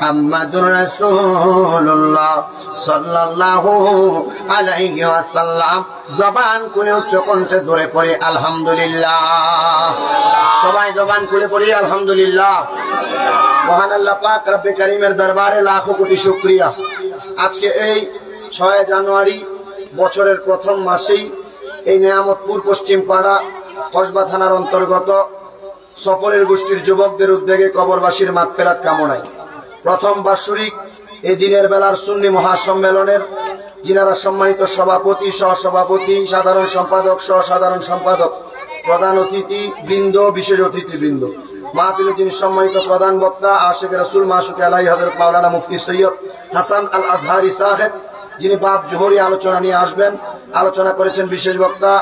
محمد رسول الله صلى الله عليه وسلم زبان كله چکنت ذره پڑے الحمدللہ সবাই زبان كله پڑے الحمدللہ মহান আল্লাহ পাক রব করিমের দরবারে লাখো কোটি শুকরিয়া আজকে এই 6 জানুয়ারি বছরের প্রথম মাসেই এই নিয়ামতপুর পশ্চিম পাড়া কসবা থানার অন্তর্গত সফরের গোষ্ঠীর যুবকদের উদ্যোগে কবরবাসীর মাগফিরাত কামনায় প্রথম বার্ষিক এই দিনের বেলার সুন্নি মহাসম্মেলনের যিনারা সম্মানিত সভাপতি সহসভাপতি সাধারণ সম্পাদক সহসাধারণ সম্পাদক প্রধান অতিথি বৃন্দ বিশেষ অতিথি বৃন্দ মাহফিলে যিনি সম্মানিত প্রধান বক্তা আশিক রাসূল মাসুক আলাই হযরত মাওলানা মুফতি সৈয়দ হাসান আল আজহারি সাহেব যিনি বাদ জোহরি আলোচনা নিয়ে আসবেন আলোচনা করেছেন বিশেষ বক্তা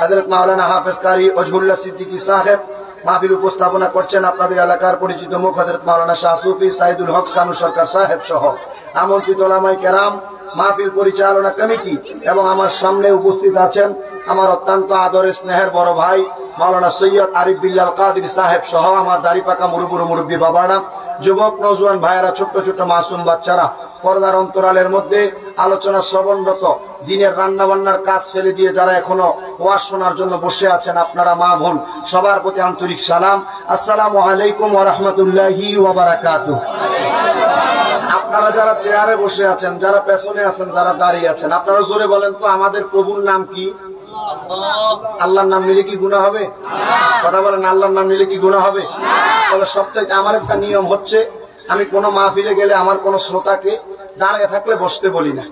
হযরত মাওলানা হাফেজ কারি ওজহুল্লাহ সিদ্দিকী সাহেব মাহফিল উপস্থাপনা করছেন আপনাদের এলাকার পরিচিত মুখ হযরত মাওলানা শাহ সুফি সাইদুল হক সানু সরকার সাহেব সহ আমন্ত্রিত ওলামায়ে কেরাম মাহফিল পরিচালনা কমিটি এবং আমার সামনে উপস্থিত আছেন আমার অত্যন্ত আদরের স্নেহের বড় ভাই মাওলানা সৈয়দ আরিফ বিল্লাহ আল কাদির সাহেব সহ আমার দাড়িপাকা মুরব্বি বাবারা যুবক নওজোয়ান ভাইরা ছোট ছোট মাসুম বাচ্চারা পর্দার অন্তরালের মধ্যে আলোচনা শ্রবণরত দিনের রান্না বান্নার কাজ ফেলে দিয়ে যারা এখনো ওয়াজ শোনার জন্য বসে আছেন আপনারা মা বোন সবার প্রতি আন্তরিক সালাম আসসালামু আলাইকুম ওয়া রাহমাতুল্লাহি ওয়া বারাকাতুহু। আপনারা যারা চেয়ারে বসে আছেন যারা পেছনে আছেন যারা দাঁড়িয়ে আছেন আপনারা জোরে বলেন তো আমাদের প্রভুর নাম কি? আল্লাহর নাম নিলে কি গুনাহ হবে? কথা বলেন আল্লাহর নাম নিলে কি গুনাহ হবে? তাহলে সবচেয়ে আমার একটা নিয়ম হচ্ছে আমি কোনো মাহফিলে গেলে আমার কোনো শ্রোতাকে দাঁড়িয়ে থাকলে বসতে বলি না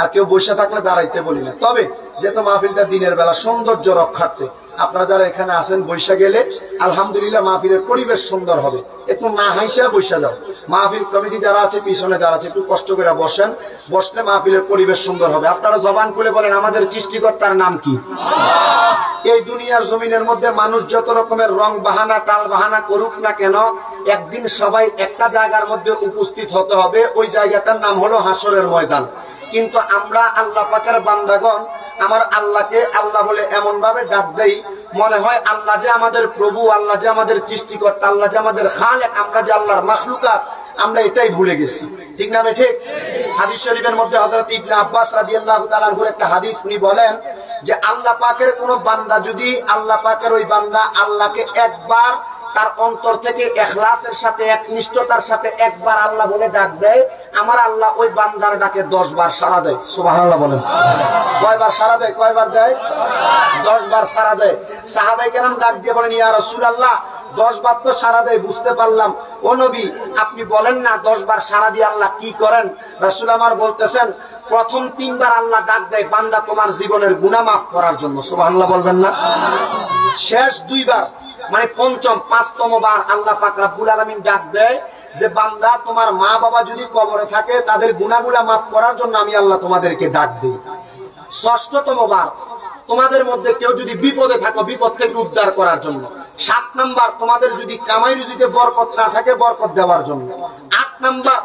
আর কেউ বসে থাকলে দাঁড়াইতে বলি না। তবে যেহেতু মাহফিলটা দিনের বেলা সৌন্দর্য রক্ষার্থে আপনারা যারা এখানে আসেন বৈশা গেলে আলহামদুলিল্লাহ মাহফিলের পরিবেশ সুন্দর হবে। একটু না হাসিয়া বৈশা যাও। মাহফিল কমিটি যারা আছে পিছনে যারা আছে একটু কষ্ট করে বসেন, বসলে মাহফিলের পরিবেশ সুন্দর হবে। আপনারা জবান খুলে বলেন আমাদের সৃষ্টিকর্তার নাম কি? এই দুনিয়ার জমিনের মধ্যে মানুষ যত রকমের রং বাহানা টাল বাহানা করুক না কেন একদিন সবাই একটা জায়গার মধ্যে উপস্থিত হতে হবে, ওই জায়গাটার নাম হলো হাসরের ময়দান। কিন্তু আমরা আল্লাহ পাকের বান্দাগণ আমার আল্লাহকে আল্লাহ বলে এমন ভাবে ডাক দেই মনে হয় আল্লাহ যে আমাদের প্রভু, আল্লাহ যে আমাদের সৃষ্টিকর্তা, আল্লাহ যে আমাদের খালেক, আমরা যে আল্লাহর মাখলুকাত, আমরা এটাই ভুলে গেছি। ঠিক না ঠিক? হাদিস শরীফের মধ্যে হযরত ইবনে আব্বাস রাদিয়াল্লাহু তাআলা আনহুর একটা হাদিস, উনি বলেন যে আল্লাহ পাকের কোন বান্দা যদি আল্লাহ পাকের ওই বান্দা আল্লাহকে একবার তার অন্তর থেকে ইখলাসের সাথে একনিষ্ঠতার সাথে একবার আল্লাহ বলে ডাক দেয় আমার আল্লাহ ওই বান্দার ডাকে 10 বার সাড়া দেয়। সুবহানাল্লাহ বলেন। কয়বার সাড়া দেয়? কয়বার দেয়? 10 বার সাড়া দেয়। সাহাবায়ে কেরাম ডাক দিয়ে বলেন ইয়া রাসূলুল্লাহ 10 বার তো সাড়া দেয় বুঝতে পারলাম, ও নবী আপনি বলেন না 10 বার সাড়া দিয়ে আল্লাহ কি করেন? রাসূল আমার বলতেছেন প্রথম 3 বার আল্লাহ ডাক দেয় বান্দা তোমার জীবনের গুনাহ মাফ করার জন্য। সুবহানাল্লাহ বলবেন না? শেষ 2 বার মানে পঞ্চম 5তম বার আল্লাহ পাক রব্বুল আলামিন ডাক দেয় যে বান্দা তোমার মা বাবা যদি কবরে থাকে তাদের গুনাহগুলো মাফ করার জন্য আমি আল্লাহ তোমাদেরকে ডাক দেই। ষষ্ঠতম বার তোমাদের মধ্যে কেউ যদি বিপদে থাকো বিপদ থেকে উদ্ধার করার জন্য। ৭ নাম্বার তোমাদের যদি কামাই রুজিতে বরকত না থাকে বরকত দেওয়ার জন্য। ৮ নাম্বার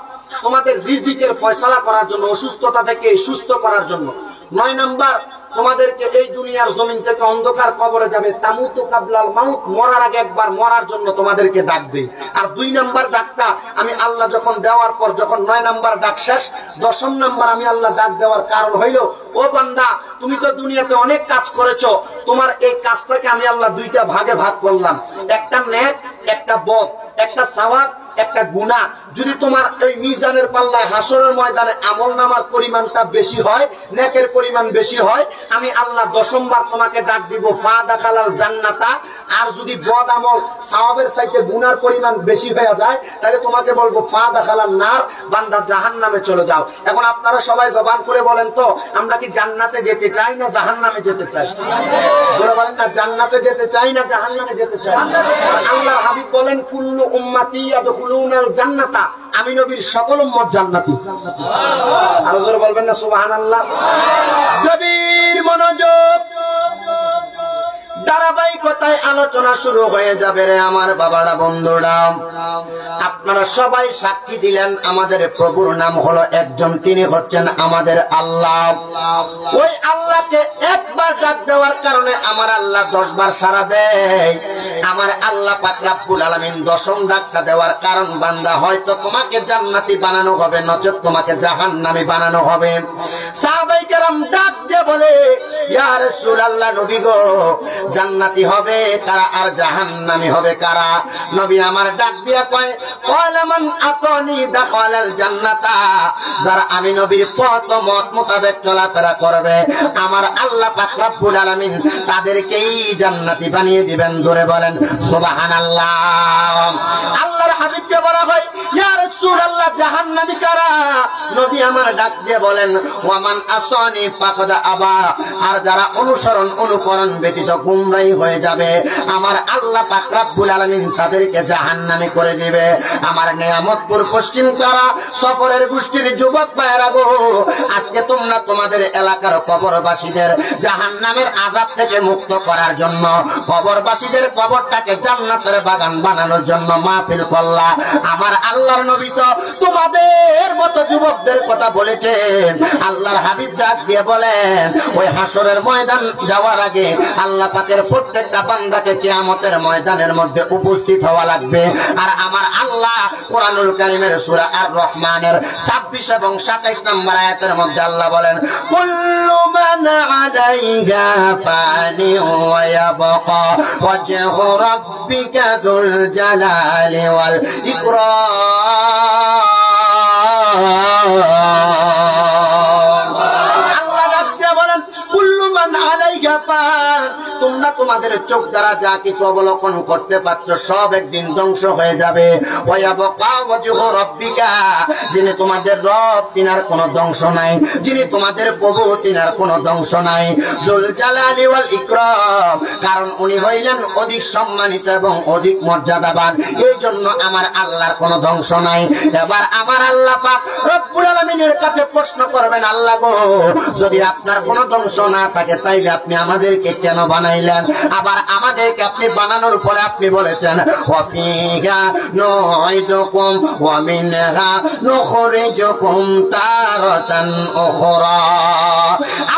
তোমাদের রিজিকের ফয়সালা করার জন্য, অসুস্থতা থেকে সুস্থ করার জন্য। ৯ নাম্বার তোমাদেরকে এই দুনিয়ার জমিন থেকে অন্ধকার কবরে যাবে তামুতু কাবলাল মাউত, মরার আগে একবার মরার জন্য তোমাদেরকে ডাকবে। আর ২ নাম্বার ডাকটা আমি আল্লাহ যখন দেওয়ার পর যখন ৯ নাম্বার ডাক শেষ, ১০ম নাম্বার আমি আল্লাহ ডাক দেওয়ার কারণ হইল, ও বান্দা তুমি তো দুনিয়াতে অনেক কাজ করেছো, তোমার এই কাজটাকে আমি আল্লাহ ২টা ভাগে ভাগ করলাম, একটা নেক একটা বদ, একটা সাওয়াব একটা গুণা। যদি তোমার এই মিজানের পাল্লায় হাসরের ময়দানে আমল নামার পরিমাণটা বেশি হয়, নেকের পরিমাণ বেশি হয়, আমি আল্লাহ ১০ম বার তোমাকে ডাক দিব ফা দাখালাল জান্নাতা। আর যদি বদ আমল সওয়াবের চাইতে গুনার পরিমাণ বেশি হয়ে যায় তাহলে তোমাকে বলবো ফা দাখালাল নার, বান্দা জাহান্নামে চলে যাও। এখন আপনারা সবাই জবান করে বলেন তো, আমরা কি জান্নাতে যেতে চাই না জাহান্নামে যেতে চাই? বলে বলেন না, জান্নাতে যেতে চাই না জাহান্নামে যেতে চাই? আল্লাহ হাবিব বলেন কুল্লু উম্মতি ইয়াদখুলুনাল জান্নাতা, আমি নবীর সকল উম্মত জান্নাতি। আর জোরে বলবেন না সুবহানাল্লাহ। গভীর মনোযোগ, ধারাবাহিকতায় আলোচনা শুরু হয়ে যাবে রে আমার বাবারা বন্ধুরা। আপনারা সবাই সাক্ষী দিলেন আমাদের প্রভুর নাম হলো একজন, তিনি হচ্ছেন আমাদের আল্লাহ। ওই আল্লাহকে একবার ডাক দেওয়ার কারণে আমার আল্লাহ 10 বার সাড়া দেয়। আমার আল্লাহ পাক রব্বুল আলামিন 10ম ডাকটা দেওয়ার কারণ, বান্দা হয়তো তোমাকে জান্নাতি বানানো হবে নচেত তোমাকে জাহান্নামী বানানো হবে। সাহাবায়ে কেরাম ডাক দিয়ে বলে ইয়া রাসূলুল্লাহ, নবী গো জান্নাতি হবে কারা আর জাহান্নামী হবে কারা? নবী আমার ডাক দিয়া কয় কলামান আতানি দাখালাল জান্নাতা, যারা আমি নবীর পথ ও মত মোতাবেক চলাফেরা করবে আমার আল্লাহ পাক রব্বুল আলামিন তাদেরকেই জান্নাতি বানিয়ে দিবেন। জোরে বলেন সুবহানাল্লাহ। আল্লাহর হাবিবকে বলা হয় ইয়া রাসূলুল্লাহ জাহান্নামী কারা? নবী আমার ডাক দিয়ে বলেন ওয়ামান আসানি ফাকাদ আবা, আর যারা অনুকরণ ব্যতীত গুমরাই হয়ে যাবে আমার আল্লাহ পাক রব্বুল আলামিন তাদেরকে জাহান্নামী করে দিবে। আমার নিয়ামতপুর পশ্চিম পাড়া সফরের গোষ্ঠীর যুবক ভাইরা গো, আজকে তোমরা তোমাদের এলাকার কবরবাসীদের জাহান্নামের আযাব থেকে মুক্ত করার জন্য, কবরবাসীদের কবরটাকে জান্নাতের বাগান বানানোর জন্য মাহফিল করলা। আমার আল্লাহর নবী তো তোমাদের মতো যুবকদের কথা বলেছেন। আল্লাহর হাবিব ডাক দিয়ে বলেন ওই হাসরের ময়দান যাওয়ার আগে আল্লাহ পাকের প্রত্যেকটা বান্দাকে কিয়ামতের ময়দানের মধ্যে উপস্থিত হওয়া লাগবে। আর আমার আল্লাহ কোরআনুল কারীমের সূরা আর রহমানের 26 এবং 27 নম্বর আয়াতের মধ্যে আল্লাহ বলেন কুল্লু মান আলাইহা ফানি ওয়া ইয়াবকা ওয়াজহু রাব্বিকা যুল জালালি ওয়াল ইকরাম। আল্লাহ রাব্বে বলেন কুল্লু মান আলাইহা ফান, তোমরা তোমাদের চোখ দ্বারা যা কিছু অবলোকন করতে পারছো সব একদিন ধ্বংস হয়ে যাবে। যিনি তোমাদের রব তিনার কোনো ধ্বংস নাই, যিনি তোমাদের প্রভু তিনার কোনো ধ্বংস নাই। যুল জালালি ওয়াল ইকরাম, কারণ উনি হইলেন অধিক সম্মানিত এবং অধিক মর্যাদাবান, এই জন্য আমার আল্লাহর কোনো ধ্বংস নাই। এবার আমার আল্লাহ পাক রব্বুল আলামিনের কাছে প্রশ্ন করবেন আল্লাহ গো, যদি আপনার কোনো ধ্বংস না থাকে তাইলে আপনি আমাদেরকে কেন বানাই? আবার আমাদেরকে আপনি বানানোর পরে আপনি বলেছেন ওয়াফিগা নুইদুকুম ওয়া মিনহা নুখরিজুকুম তারাতান উখরা,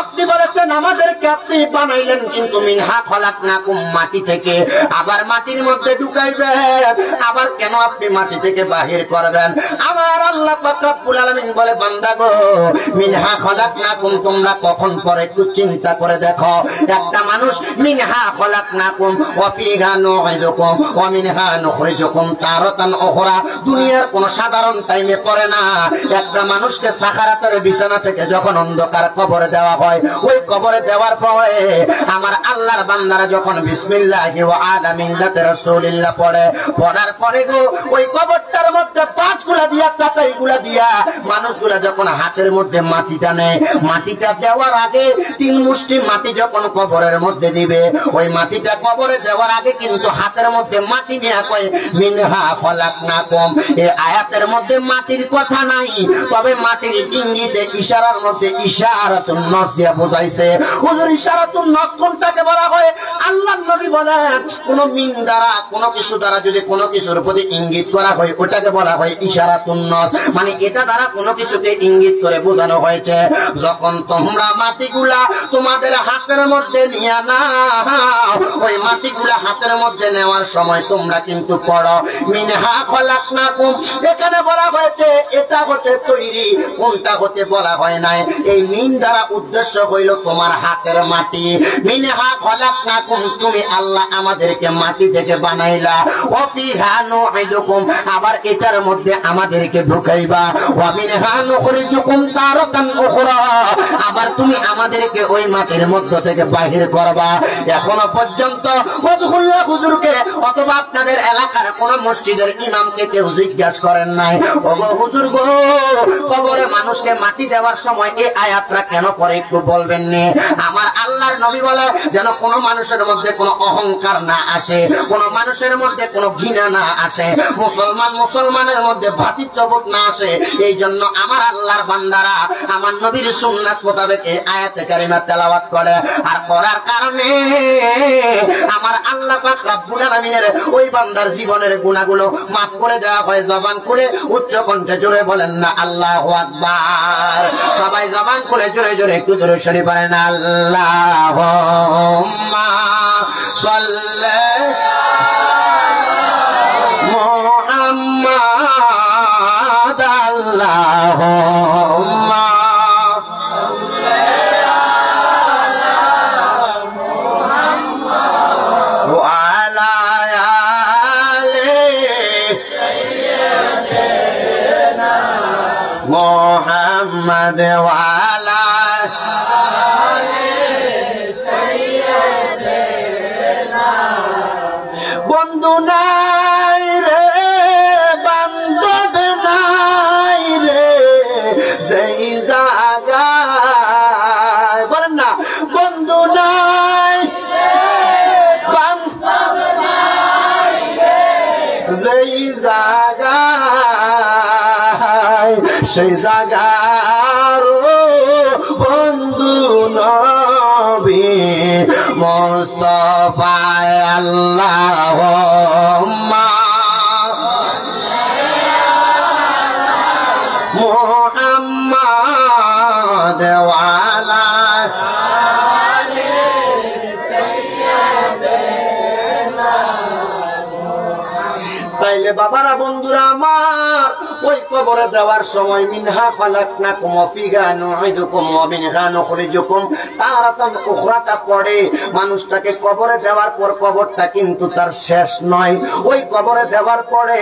আপনি বলেছেন আমাদেরকে আপনি বানাইলেন কিন্তু মিনহা খলাকনাকুম, মাটি থেকে, আবার মাটির মধ্যে ঢুকাইবেন, আবার কেন আপনি মাটি থেকে বাহির করবেন? আমার আল্লাহ পাক রব্বুল আলামিন বলে বান্দা গো মিনহা খলাকনাকুম, তোমরা কখন পরে একটু চিন্তা করে দেখো, একটা মানুষ মিনহা খলাকনাকুম ওয়া ফিহা নুইদুকুম ওয়া মিনহা নুখরিজুকুম তারাতান উখরা, দুনিয়ার কোন সাধারণ টাইমে পড়ে না। একটা মানুষকে সাখারাতের বিছানা থেকে যখন অন্ধকার কবরে দেওয়া হয়, ওই কবরে দেওয়ার পরে আমার আল্লাহর বান্দারা যখন বিসমিল্লাহি ওয়া আলা মিল্লাতি রাসূলিল্লাহ পড়ে, পড়ার পরে গো ওই কবরটার মধ্যে 5 গুলা দিয়া 4 গুলা দিয়া মানুষগুলা যখন হাতের মধ্যে মাটিটা নেয়, মাটিটা দেওয়ার আগে তিন মুষ্টি মাটি যখন কবরের মধ্যে দিবে, ওই মাটিটা কবরে দেওয়ার আগে কিন্তু হাতের মধ্যে মাটি নেয়া কয় মিনহা খলাকনাকুম। এই আয়াতের মধ্যে মাটির কথা নাই, তবে মাটির ইঙ্গিতে ইশারার মধ্যে ইশারাতুন নস দিয়া বোঝাইছে। হুজুর ইশারাতুন নস কোনটাকে বলা হয়? আল্লাহর নবী বলেন কোন মিন দ্বারা কোন কিছু দ্বারা যদি কোন কিছুর প্রতি ইঙ্গিত করা হয় ওটাকে বলা হয় ইশারাতুন নস, মানে এটা দ্বারা কোন কিছুকে ইঙ্গিত করে বোঝানো হয়েছে। যখন তোমরা মাটিগুলা তোমাদের হাতের মধ্যে নিয়ে নাও, ওই মাটিগুলা হাতের মধ্যে নেওয়ার সময় তোমরা কিন্তু পড়ো মিনহা খলাকনাকুম। এখানে বলা হয়েছে এটা হতে তৈরি, কোনটা হতে বলা হয় নাই। এই মিন দ্বারা উদ্দেশ্য হইল তোমার হাতের মাটি। মিনহা খলাকনাকুম, তুমি আল্লাহ আমাদেরকে মাটি থেকে বানাইলা। ওফিহা নুইদুকুম, আবার এটার মধ্যে আমাদেরকে ঢুকাইবা। ওয়া মিনহা নুখরিজুকুম তারাতান উখরা, আবার তুমি আমাদেরকে ওই মাটির মধ্য থেকে বাহির করবা। এখনো পর্যন্ত ওয়াজহুল্লাহ হুজুরকে অথবা আপনাদের এলাকার কোন মসজিদের ইমামকে কেউ জিজ্ঞাসা করেন নাই, ওগো হুজুর গো কবরে মানুষকে মাটি দেওয়ার সময় এই আয়াতটা কেন পড়ে একটু বলবেন নি? আমার আল্লাহর নবী বলে যেন কোন মানুষের মধ্যে কোন অহংকার না আসে, কোন মানুষের মধ্যে কোন ঘৃণা না আসে, মুসলমান মুসলমানের মধ্যে ভ্রাতৃত্ববোধ না আসে। এই জন্য আমার আল্লাহর বান্দারা আমার নবীর সুন্নাত মোতাবেক এই আয়াতে কারিমা তেলাওয়াত করে। আর করার কারণে আমার আল্লাহ পাক রব্বুল আলামিনের ওই বান্দার জীবনের গুনাহগুলো মাফ করে দেওয়া হয়। জবান খুলে উচ্চ কণ্ঠে জোরে বলেন না আল্লাহু আকবার। সবাই জবান খুলে জোরে জোরে একটু জোরে শরী বলেন আল্লাহুম্মা সাল্লি মুহাম্মাদ। আল্লাহুম্মা محمد وعلى آل سيدنا بندنا সেই জাগার বন্ধু নবী মুস্তাফা আল্লাহুম্মা মুহাম্মাদ ওয়া আলা আলি সাইয়্যিদিনা মুহাম্মাদ। তাইলে বাবারা বন্ধুরা আমার ওই কবরে দেওয়ার সময় মিনহা খলাকনাকুম ফিহা নুইদুকুম ওয়া মিনহা নুখরিজুকুম তারাতান উখরাটা পড়ে মানুষটাকে কবরে দেওয়ার পর কবরটা কিন্তু তার শেষ নয়। ওই কবরে দেওয়ার পরে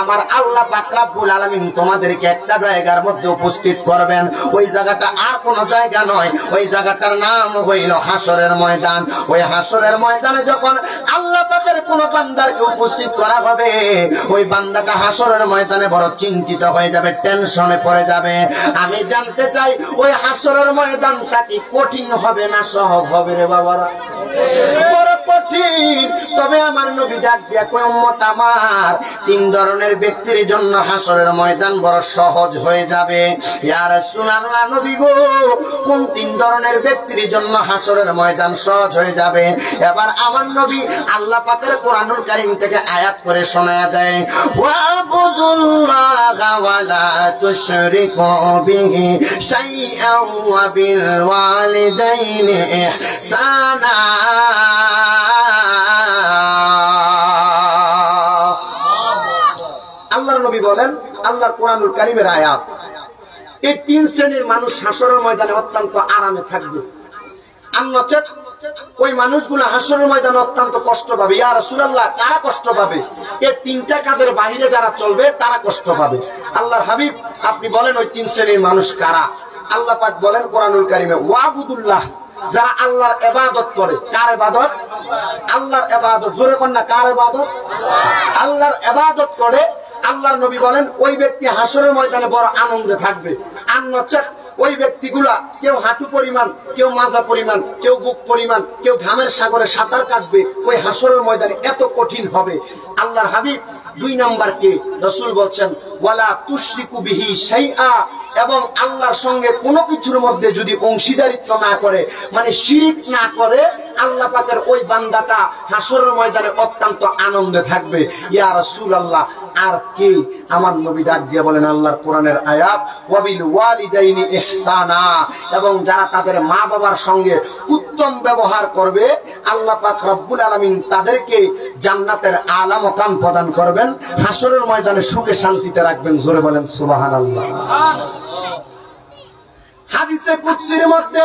আমার আল্লাহ পাক রব্বুল আলামিন তোমাদেরকে একটা জায়গার মধ্যে উপস্থিত করবেন। ওই জায়গাটা আর কোনো জায়গা নয়, ওই জায়গাটার নাম হইল হাসরের ময়দান। ওই হাসরের ময়দানে যখন আল্লাহ পাকের কোনো বান্দাকে উপস্থিত করা হবে, ওই বান্দাটা হাসরের ময়দানে বড় চিন্তিত হয়ে যাবে, টেনশনে পড়ে যাবে। আমি জানতে চাই ওই হাসরের ময়দানটা কি কঠিন হবে না সহজ হবে রে বাবারা? বড় কঠিন। তবে আমার নবী ডাক দিয়া কয় উম্মত আমার, তিন ধরনের ব্যক্তির জন্য হাসরের ময়দান বড় সহজ হয়ে যাবে। ইয়া রাসূলুল্লাহ নবী গো, কোন তিন ধরনের ব্যক্তির জন্য হাসরের ময়দান সহজ হয়ে যাবে? এবার আমার নবী আল্লাহ পাকের কোরআনুল কারীম থেকে আয়াত করে শোনায়া দেয় ولا تشركوا به شيئا وبالوالدين إحسانا আল্লাহর নবী বলেন, আল্লাহর কোরআনুল কারীমের আয়াত। এই তিন শ্রেণীর মানুষ হাসরের ময়দানে অত্যন্ত আরামে থাকবে, অন্যচেত ওই মানুষগুলো হাসরের ময়দানে অত্যন্ত কষ্ট পাবে। ইয়া রাসূলুল্লাহ কারা কষ্ট পাবে? এই তিনটা কাজের বাইরে যারা চলবে তারা কষ্ট পাবে। আল্লাহর হাবিব আপনি বলেন ওই তিন শ্রেণীর মানুষ কারা? আল্লাহ পাক বলেন কোরআনুল কারীমে ওয়াবুদুল্লাহ যারা আল্লাহর ইবাদত করে। কার ইবাদত? আল্লাহর ইবাদত। জোরে কোন না, কার ইবাদত? আল্লাহর ইবাদত করে। আল্লাহর নবী বলেন ওই ব্যক্তি হাসরের ময়দানে বড় আনন্দে থাকবে। আর নচেত ওই ব্যক্তিগুলা কেউ হাঁটু পরিমাণ, কেউ মাজা পরিমাণ, কেউ বুক পরিমাণ, কেউ ঘামের সাগরে সাঁতার কাটবে। ওই হাসরের ময়দানে এত কঠিন হবে। আল্লাহর হাবিব দুই নাম্বার কে রাসূল বলছেন ওয়ালা তুশরিকু বিহি শাইআ, এবং আল্লাহর সঙ্গে কোনো কিছুর মধ্যে যদি অংশীদারিত্ব না করে, মানে শিরিক না করে, আল্লাহ পাকের ওই বান্দাটা হাসরের ময়দানে অত্যন্ত আনন্দে থাকবে। ইয়া রাসূলুল্লাহ, আর কি? আমার নবী ডাক দিয়ে বলেন আল্লাহর কোরআনের আয়াত ওয়াবিল ওয়ালিদাইনি ইহসানা, এবং যারা তাদের মা বাবার সঙ্গে উত্তম ব্যবহার করবে আল্লাহ পাক রব্বুল আলামিন তাদেরকে জান্নাতের আলা মকাম প্রদান করবেন, হাসরের ময়দানে সুখে শান্তিতে রাখবেন। জোরে বলেন সুবহানাল্লাহ। হাদিসে কুদসির মধ্যে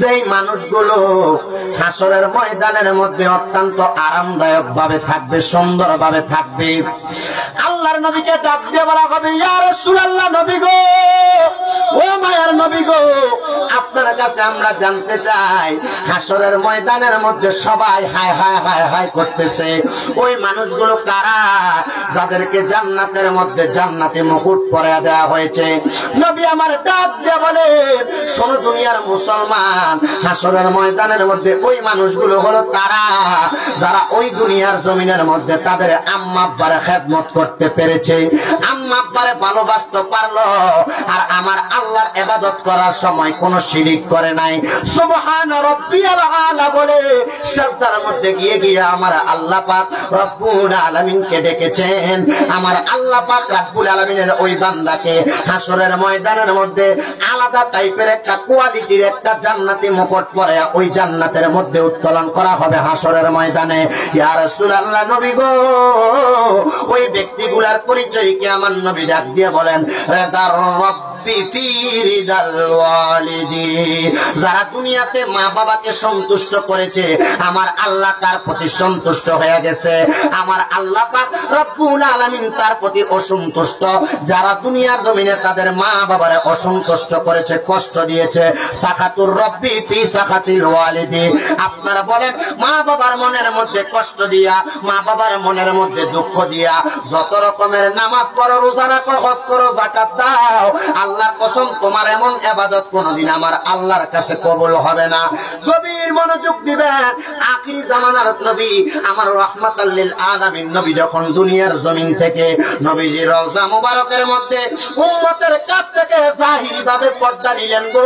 যেই মানুষগুলো হাসরের ময়দানের মধ্যে অত্যন্ত আরামদায়ক ভাবে থাকবে, সুন্দর ভাবে থাকবে। আল্লাহর নবীকে ডাক দিয়ে বলা হবে ইয়া রাসূলুল্লাহ, নবী গো, ও মায়ার নবী গো, আপনার কাছে আমরা জানতে চাই হাসরের ময়দানের মধ্যে সবাই হায় হায় হায় হায় করতেছে, ওই মানুষগুলো কারা যাদেরকে জান্নাতের মধ্যে জান্নাতে মুকুট পরা দেয়া হয়েছে? নবী আমার ডাক দিয়ে বলেন শোনো দুনিয়ার মুসলমান, হাসরের ময়দানের মধ্যে ওই মানুষগুলো হলো তারা যারা ওই দুনিয়ার জমিনের মধ্যে তাদের আম্মা আব্বার খেদমত করতে পেরেছে, আম্মা আব্বারে ভালোবাসতে পারলো, আর আমার আল্লাহর ইবাদত করার সময় কোন শিরিক করে নাই। সুবহান রাব্বিয়াল আলা বলে শব্দের মধ্যে গিয়ে গিয়ে আমার আল্লাহ পাক রব্বুল আলামিনকে ডেকেছেন। আমার আল্লাহ পাক রব্বুল আলামিনের ওই বান্দাকে হাসরের ময়দানের মধ্যে আলাদা টাইপের একটা কোয়ালিটির একটা জান্নাতি মুকুট পরে ওই জান্নাতের মধ্যে উত্তোলন করা হবে হাসরের ময়দানে। ইয়া রাসূলুল্লাহ, নবী গো, ওই ব্যক্তিগুলার পরিচয় কি? আমার নবী ডাক দিয়ে বলেন রেদার রব যারা দুনিয়াতে মা বাবাকে সন্তুষ্ট করেছে আমার আল্লাহ তার প্রতি সন্তুষ্ট হয়ে গেছে, আমার আল্লাহ পাক রব্বুল আলামিন তার প্রতি অসন্তুষ্ট। যারা দুনিয়ার জমিনে তাদের মা বাবারে অসন্তুষ্ট করেছে, কষ্ট দিয়েছে, সাখাতুর রব্বি ফি সাখাতিল ওয়ালিদি, আপনারা বলেন মা বাবার মনের মধ্যে কষ্ট দিয়া, মা বাবার মনের মধ্যে দুঃখ দিয়া যত রকমের নামাজ করো, রোজা রাখো, হজ করো, যাকাত দাও, আল্লাহর কসম তোমার এমন ইবাদত কোনদিন আমার আল্লাহর কাছে কবুল হবে না। গভীর মনোযোগ দিবেন, আখিরি জামানার নবী আমার রাহমাতাল লিল আলামিন নবী যখন দুনিয়ার জমিন থেকে নবীজির রওজা মুবারকের মধ্যে উম্মতের কাছ থেকে জাহিরিভাবে পর্দা নিলেন গো।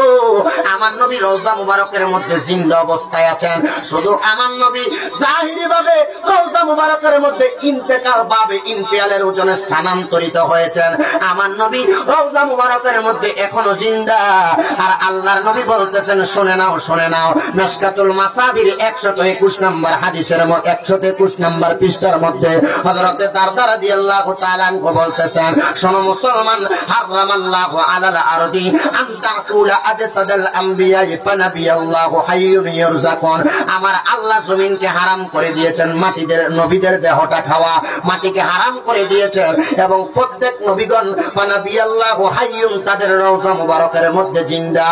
আমার নবী রওজা মুবারকের মধ্যে জিন্দা অবস্থায় আছেন, শুধু আমার নবী জাহিরিভাবে রওজা মুবারকের মধ্যে ইন্তেকাল ভাবে ইনফিয়ালের ওজনে স্থানান্তরিত হয়েছেন। আমার নবী রওজা মুবারকের মধ্যে এখনো জিন্দা, আর আল্লাহর নবী বলতেছেন শুনে নাও শুনে নাও, মিশকাতুল মাসাবির ১২১ নম্বর হাদিসের ১২১ নম্বর পৃষ্ঠার মধ্যে হযরত দারদা রাদিয়াল্লাহু তাআলা আনহু বলতেছেন শোনো মুসলমান, হারামাল্লাহু আলাল আরদি আন তাকুলা আজসাদাল আমবিয়া ফানাবিয়াল্লাহু হাইয়ুন ইয়ারযাকুন, আমার আল্লাহ জমিনকে হারাম করে দিয়েছেন মাটিদের নবীদের দেহটা খাওয়া, মাটিকে হারাম করে দিয়েছেন, এবং প্রত্যেক নবীগণ ফানাবিয়াল্লাহু তাদের রওজা মুবারকের মধ্যে জিন্দা,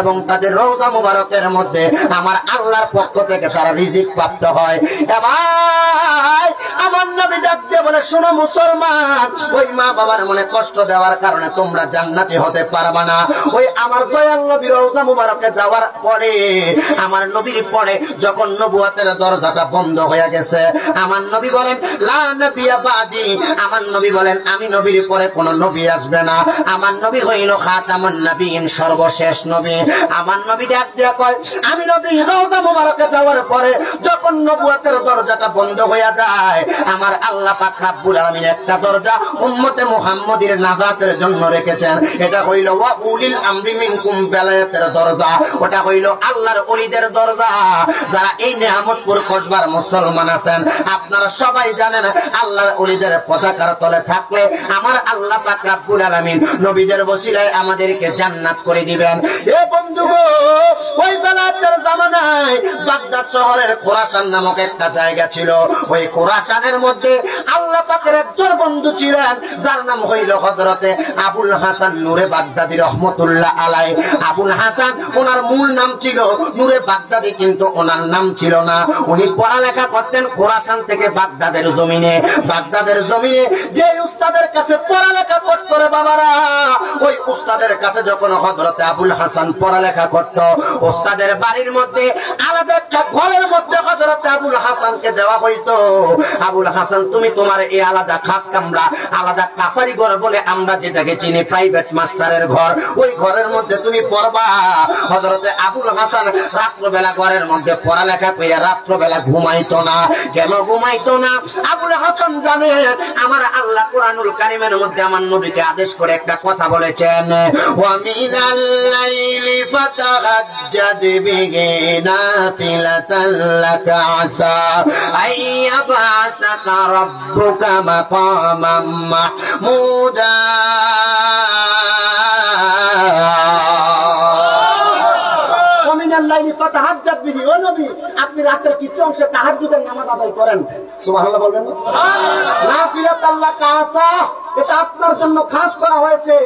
এবং তাদের রওজা মুবারকের মধ্যে আমার আল্লাহর পক্ষ থেকে তারা রিজিক প্রাপ্ত হয়। এবার আমার নবী ডাক দিয়ে বলে শোনো মুসলমান, ওই মা বাবার মনে কষ্ট দেওয়ার কারণে তোমরা জান্নাতি হতে পারবে না। ওই আমার দয়াল নবী রওজা মুবারকে যাওয়ার পরে, আমার নবীর পরে যখন নবুয়তের দরজাটা বন্ধ হয়ে গেছে, আমার নবী বলেন লা নাবিয়া বাদি, আমার নবী বলেন আমি নবীর পরে কোন নবী আসবে না, আমার নবী হইল খাতামুন নবীন, সর্বশেষ নবী। আমার নবী ডাক দিয়া কয় আমি নবী রওজা মুবারকে যাওয়ার পরে যখন নবুয়তের দরজাটা বন্ধ হয়ে যায়, আমার আল্লাহ পাক রব্বুল আলামিন একটা দরজা উম্মতে মুহাম্মদীর নাজাতের জন্য রেখেছেন, এটা হইল ওয়া উলিল আমরি মিনকুম বেলায়েতের দরজা, ওটা হইল আল্লাহর ওলিদের দরজা। যারা এই নিয়ামতপুর কসবার মুসলমান আছেন আপনারা সবাই জানেন আল্লাহর ওলিদের পতাকার তলে থাকলে আমার আল্লাহ পাক রব্বুল আলামিন নবীদের ওসিলায় আমাদেরকে জান্নাত করে দিবেন। এ বন্ধুগণ, ওই বেলায়েত রাসূলের জামানায় বাগদাদ শহরের খোরাসান নামক একটা জায়গা ছিল। ওই খোরাসানের মধ্যে আল্লাহ পাকের একজন বন্ধু ছিলেন, যার নাম হইল হযরতে আবুল হাসান নূরে বাগদাদী রহমাতুল্লাহ আলাইহি। আবুল হাসান ওনার মূল নাম ছিল নূরে বাগদাদী, কিন্তু ওনার নাম ছিল না। উনি পড়ালেখা করতেন খোরাসান থেকে বাগদাদের জমিনে। বাগদাদের জমিনে যে উস্তাদের কাছে পড়ালেখা করত রে বাবারা, ওই উস্তাদের কাছে যখন হযরতে আবুল হাসান পড়ালেখা করত, উস্তাদের বাড়ির মধ্যে আলাদা একটা ঘরের মধ্যে হযরতে আবুল হাসানকে দেওয়া হইতো। আবুল হাসান, তুমি তোমার এই আলাদা খাস কামরা, আলাদা কাছারি ঘর বলে আমরা যেটাকে চিনি প্রাইভেট মাস্টারের ঘর, ওই ঘরের মধ্যে তুমি পড়বা। হযরতে আবুল হাসান রাত্রবেলা ঘরের মধ্যে পড়ালেখা কইরা রাত্রবেলা ঘুমাইতো না। কেন ঘুমাইতো না? আবুল হাসান জানে আমার আল্লাহ কুরআনুল কারীমের মধ্যে আমার নবীকে আদেশ করে একটা কথা বলেছেন, ওয়া মিনাল লাইলি ফাতাহাজ্জাদ বিহি নাফিলাতান লাকা আসা আইয়াবাসাকা রাব্বুকা মাকামান মাহমুদা। আপনি রাতের কিছু অংশে তাহাজ্জুদের নামাজ আদায় করেন, সুবহানাল্লাহ বলবেন না? নাফিলাতাল লাকা আসা, এটা আপনার জন্য খাস করা হয়েছে।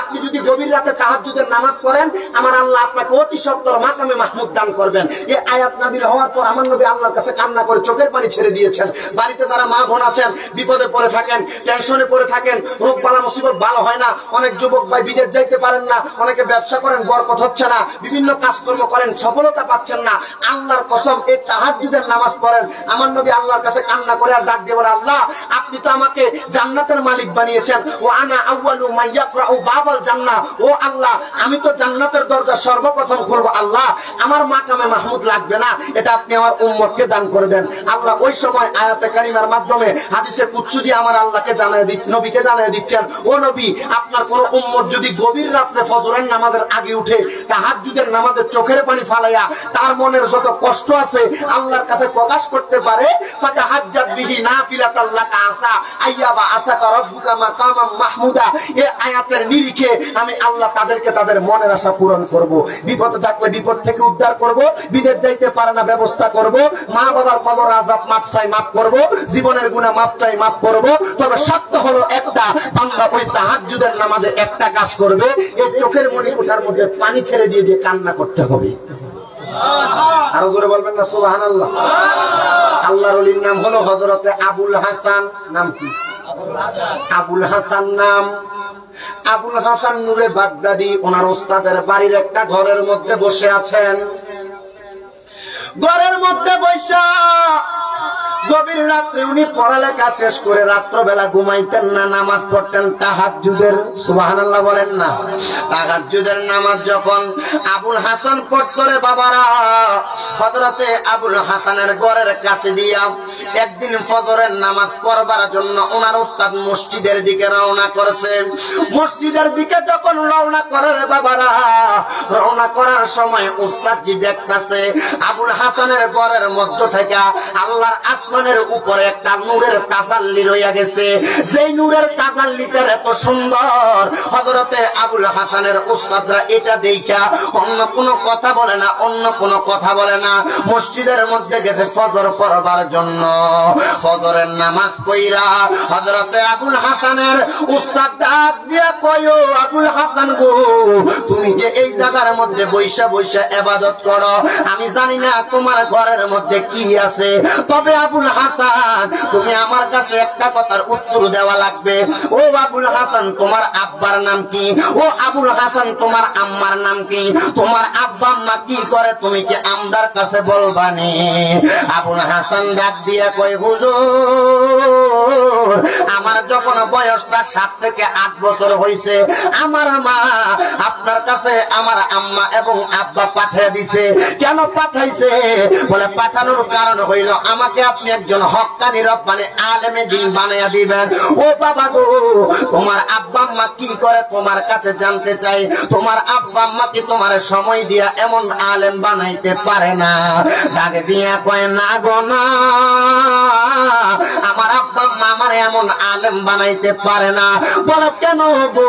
আপনি যদি গভীর রাতে তাহাজ্জুদের নামাজ পড়েন, আমার আল্লাহ আপনাকে অতি সত্বর মাকামে মাহমুদ দান করবেন। এই আয়াত নাযিল হওয়ার পর আমার নবী আল্লাহর কাছে কান্না করে চোখের পানি ছেড়ে দিয়েছেন। বাড়িতে তারা মা বোন আছেন, বিপদে পড়ে থাকেন, টেনশনে পড়ে থাকেন, রোগ বালা মুসিবত ভালো হয় না, অনেক যুবক ভাই বিদেশ যাইতে পারেন না, অনেকে ব্যবসা করেন বরকত হচ্ছে না, বিভিন্ন কাজকর্ম করেন সফলতা পাচ্ছেন না। আল্লাহর কসম, এই তাহাজ্জুদের নামাজ পড়েন। আমার নবী আল্লাহর কাছে কান্না করে আর ডাক দিয়ে বলে, আল্লাহ আপনি তো আমাকে জান্নাতের মালিক বানিয়েছেন, ও আনা আউয়ালু মান ইয়াকরাউ বাবাল জান্নাহ, ও আল্লাহ আমি তো জান্নাতের দরজা সর্বপ্রথম খুলব, আল্লাহ আমার মাকামে মাহমুদ লাগবে না, এটা আপনি আমার উম্মতকে দান করে দেন। আল্লাহ ওই সময় আয়াতে কারিমার মাধ্যমে হাদিসে কুদসি দিয়ে আমার আল্লাহকে জানায় দিচ্ছেন, নবীকে জানায় দিচ্ছেন, ও নবী আপনার কোন উম্মত যদি গভীর রাতে ফজরের নামাজের আগে উঠে তাহাজ্জুদের নামাজের চোখের পানি ফালাইয়া তার মনের যত কষ্ট আছে আল্লাহর কাছে প্রকাশ করতে পারে, ফাতাহাজ্জাদ বিহি নাফিলাতাল লাকা আসা আইয়াবা আসাকা রাব্বুকা মাকামান মাহমুদা, এই আয়াতের নিরিখে আমি আল্লাহ তাদেরকে তাদের মনের আশা পূরণ করব, বিপদ থাকলে বিপদ থেকে উদ্ধার করব, বিদেশ যাইতে পারে না ব্যবস্থা করব, মা বাবার কবর আযাব মাপ চাই মাপ করব, জীবনের গুনাহ মাপ চাই মাপ করব। তবে সত্য হলো একটা, বান্দা ওই তাহাজ্জুদের নামাজে একটা কাজ করবে, এই চোখের মনি ওঠার মধ্যে পানি ছেড়ে দিয়ে দিয়ে কান্না করতে হবে। আরো জোরে বলবেন না সুবহানাল্লাহ। আল্লাহর ওলির নাম হলো হযরতে আবুল হাসান। নাম কি? আবুল হাসান নাম। আবুল হাসান নূরে বাগদাদী ওনার ওস্তাদের বাড়ির একটা ঘরের মধ্যে বসে আছেন। ঘরের মধ্যে বসা গভীর রাত্রে উনি পড়ালেখা শেষ করে রাত্রবেলা ঘুমাইতেন না, নামাজ পড়তেন তাহাজ্জুদের। সুবহানাল্লাহ বলেন না? তাহাজ্জুদের নামাজ যখন আবুল হাসান পড়তো রে বাবারা, হযরতে আবুল হাসানের ঘরের কাছে দিয়া একদিন ফজরের নামাজ পড়বার জন্য ওনার উস্তাদ মসজিদের দিকে রওনা করছে। মসজিদের দিকে যখন রওনা করে রে বাবারা, রওনা করার সময় উস্তাদজি দেখতাছে আবুল হাসানের ঘরের মধ্য থেকে আল্লাহর আসমানের উপরে একটা নূরের তাসাল্লি রইয়া গেছে। যেই নূরের তাসাল্লিটা এত সুন্দর, হযরতে আবুল হাসানের উস্তাদরা এটা দেইখা অন্য কোনো কথা বলে না, মসজিদের মধ্যে গেছে ফজর পড়ার জন্য। ফজরের নামাজ পড়া হযরতে আবুল হাসানের উস্তাদ ডাক দিয়া কয়, ও আবুল হাসান গো, তুমি যে এই জায়গার মধ্যে বইসা বইসা ইবাদত করো, আমি জানি না তোমার ঘরের মধ্যে কি আছে, তবে আবুল হাসান তুমি আমার কাছে একটা কথার উত্তর দেওয়া লাগবে। ও আবুল হাসান, তোমার আব্বার নাম কি? ও আবুল হাসান, তোমার আম্মার নাম কি? তোমার আব্বা আম্মা কি করে, তুমি কি আমার কাছে বলবানি? আবুল হাসান ডাক দিয়ে কয়, হুজুর আমার যখন বয়সটা 7 থেকে 8 বছর হয়েছে, আমার মা আপনার কাছে আমার আম্মা এবং আব্বা পাঠিয়ে দিছে। কেন পাঠাইছে? বলে পাঠানোর কারণ হইল আমাকে আপনি একজন হক্কানি রব্বানি আলেমে দিন বানায়া দিবেন। ও বাবা গো, তোমার আব্বা আম্মা কি করে তোমার কাছে জানতে চাই। তোমার আব্বা আম্মা কি তোমার সময় দিয়া এমন আলেম বানাইতে পারে না? ডাক দিয়া কয় না গো না, আমার আব্বা আম্মা আমার এমন আলেম বানাইতে পারে না। বলে কেন গো?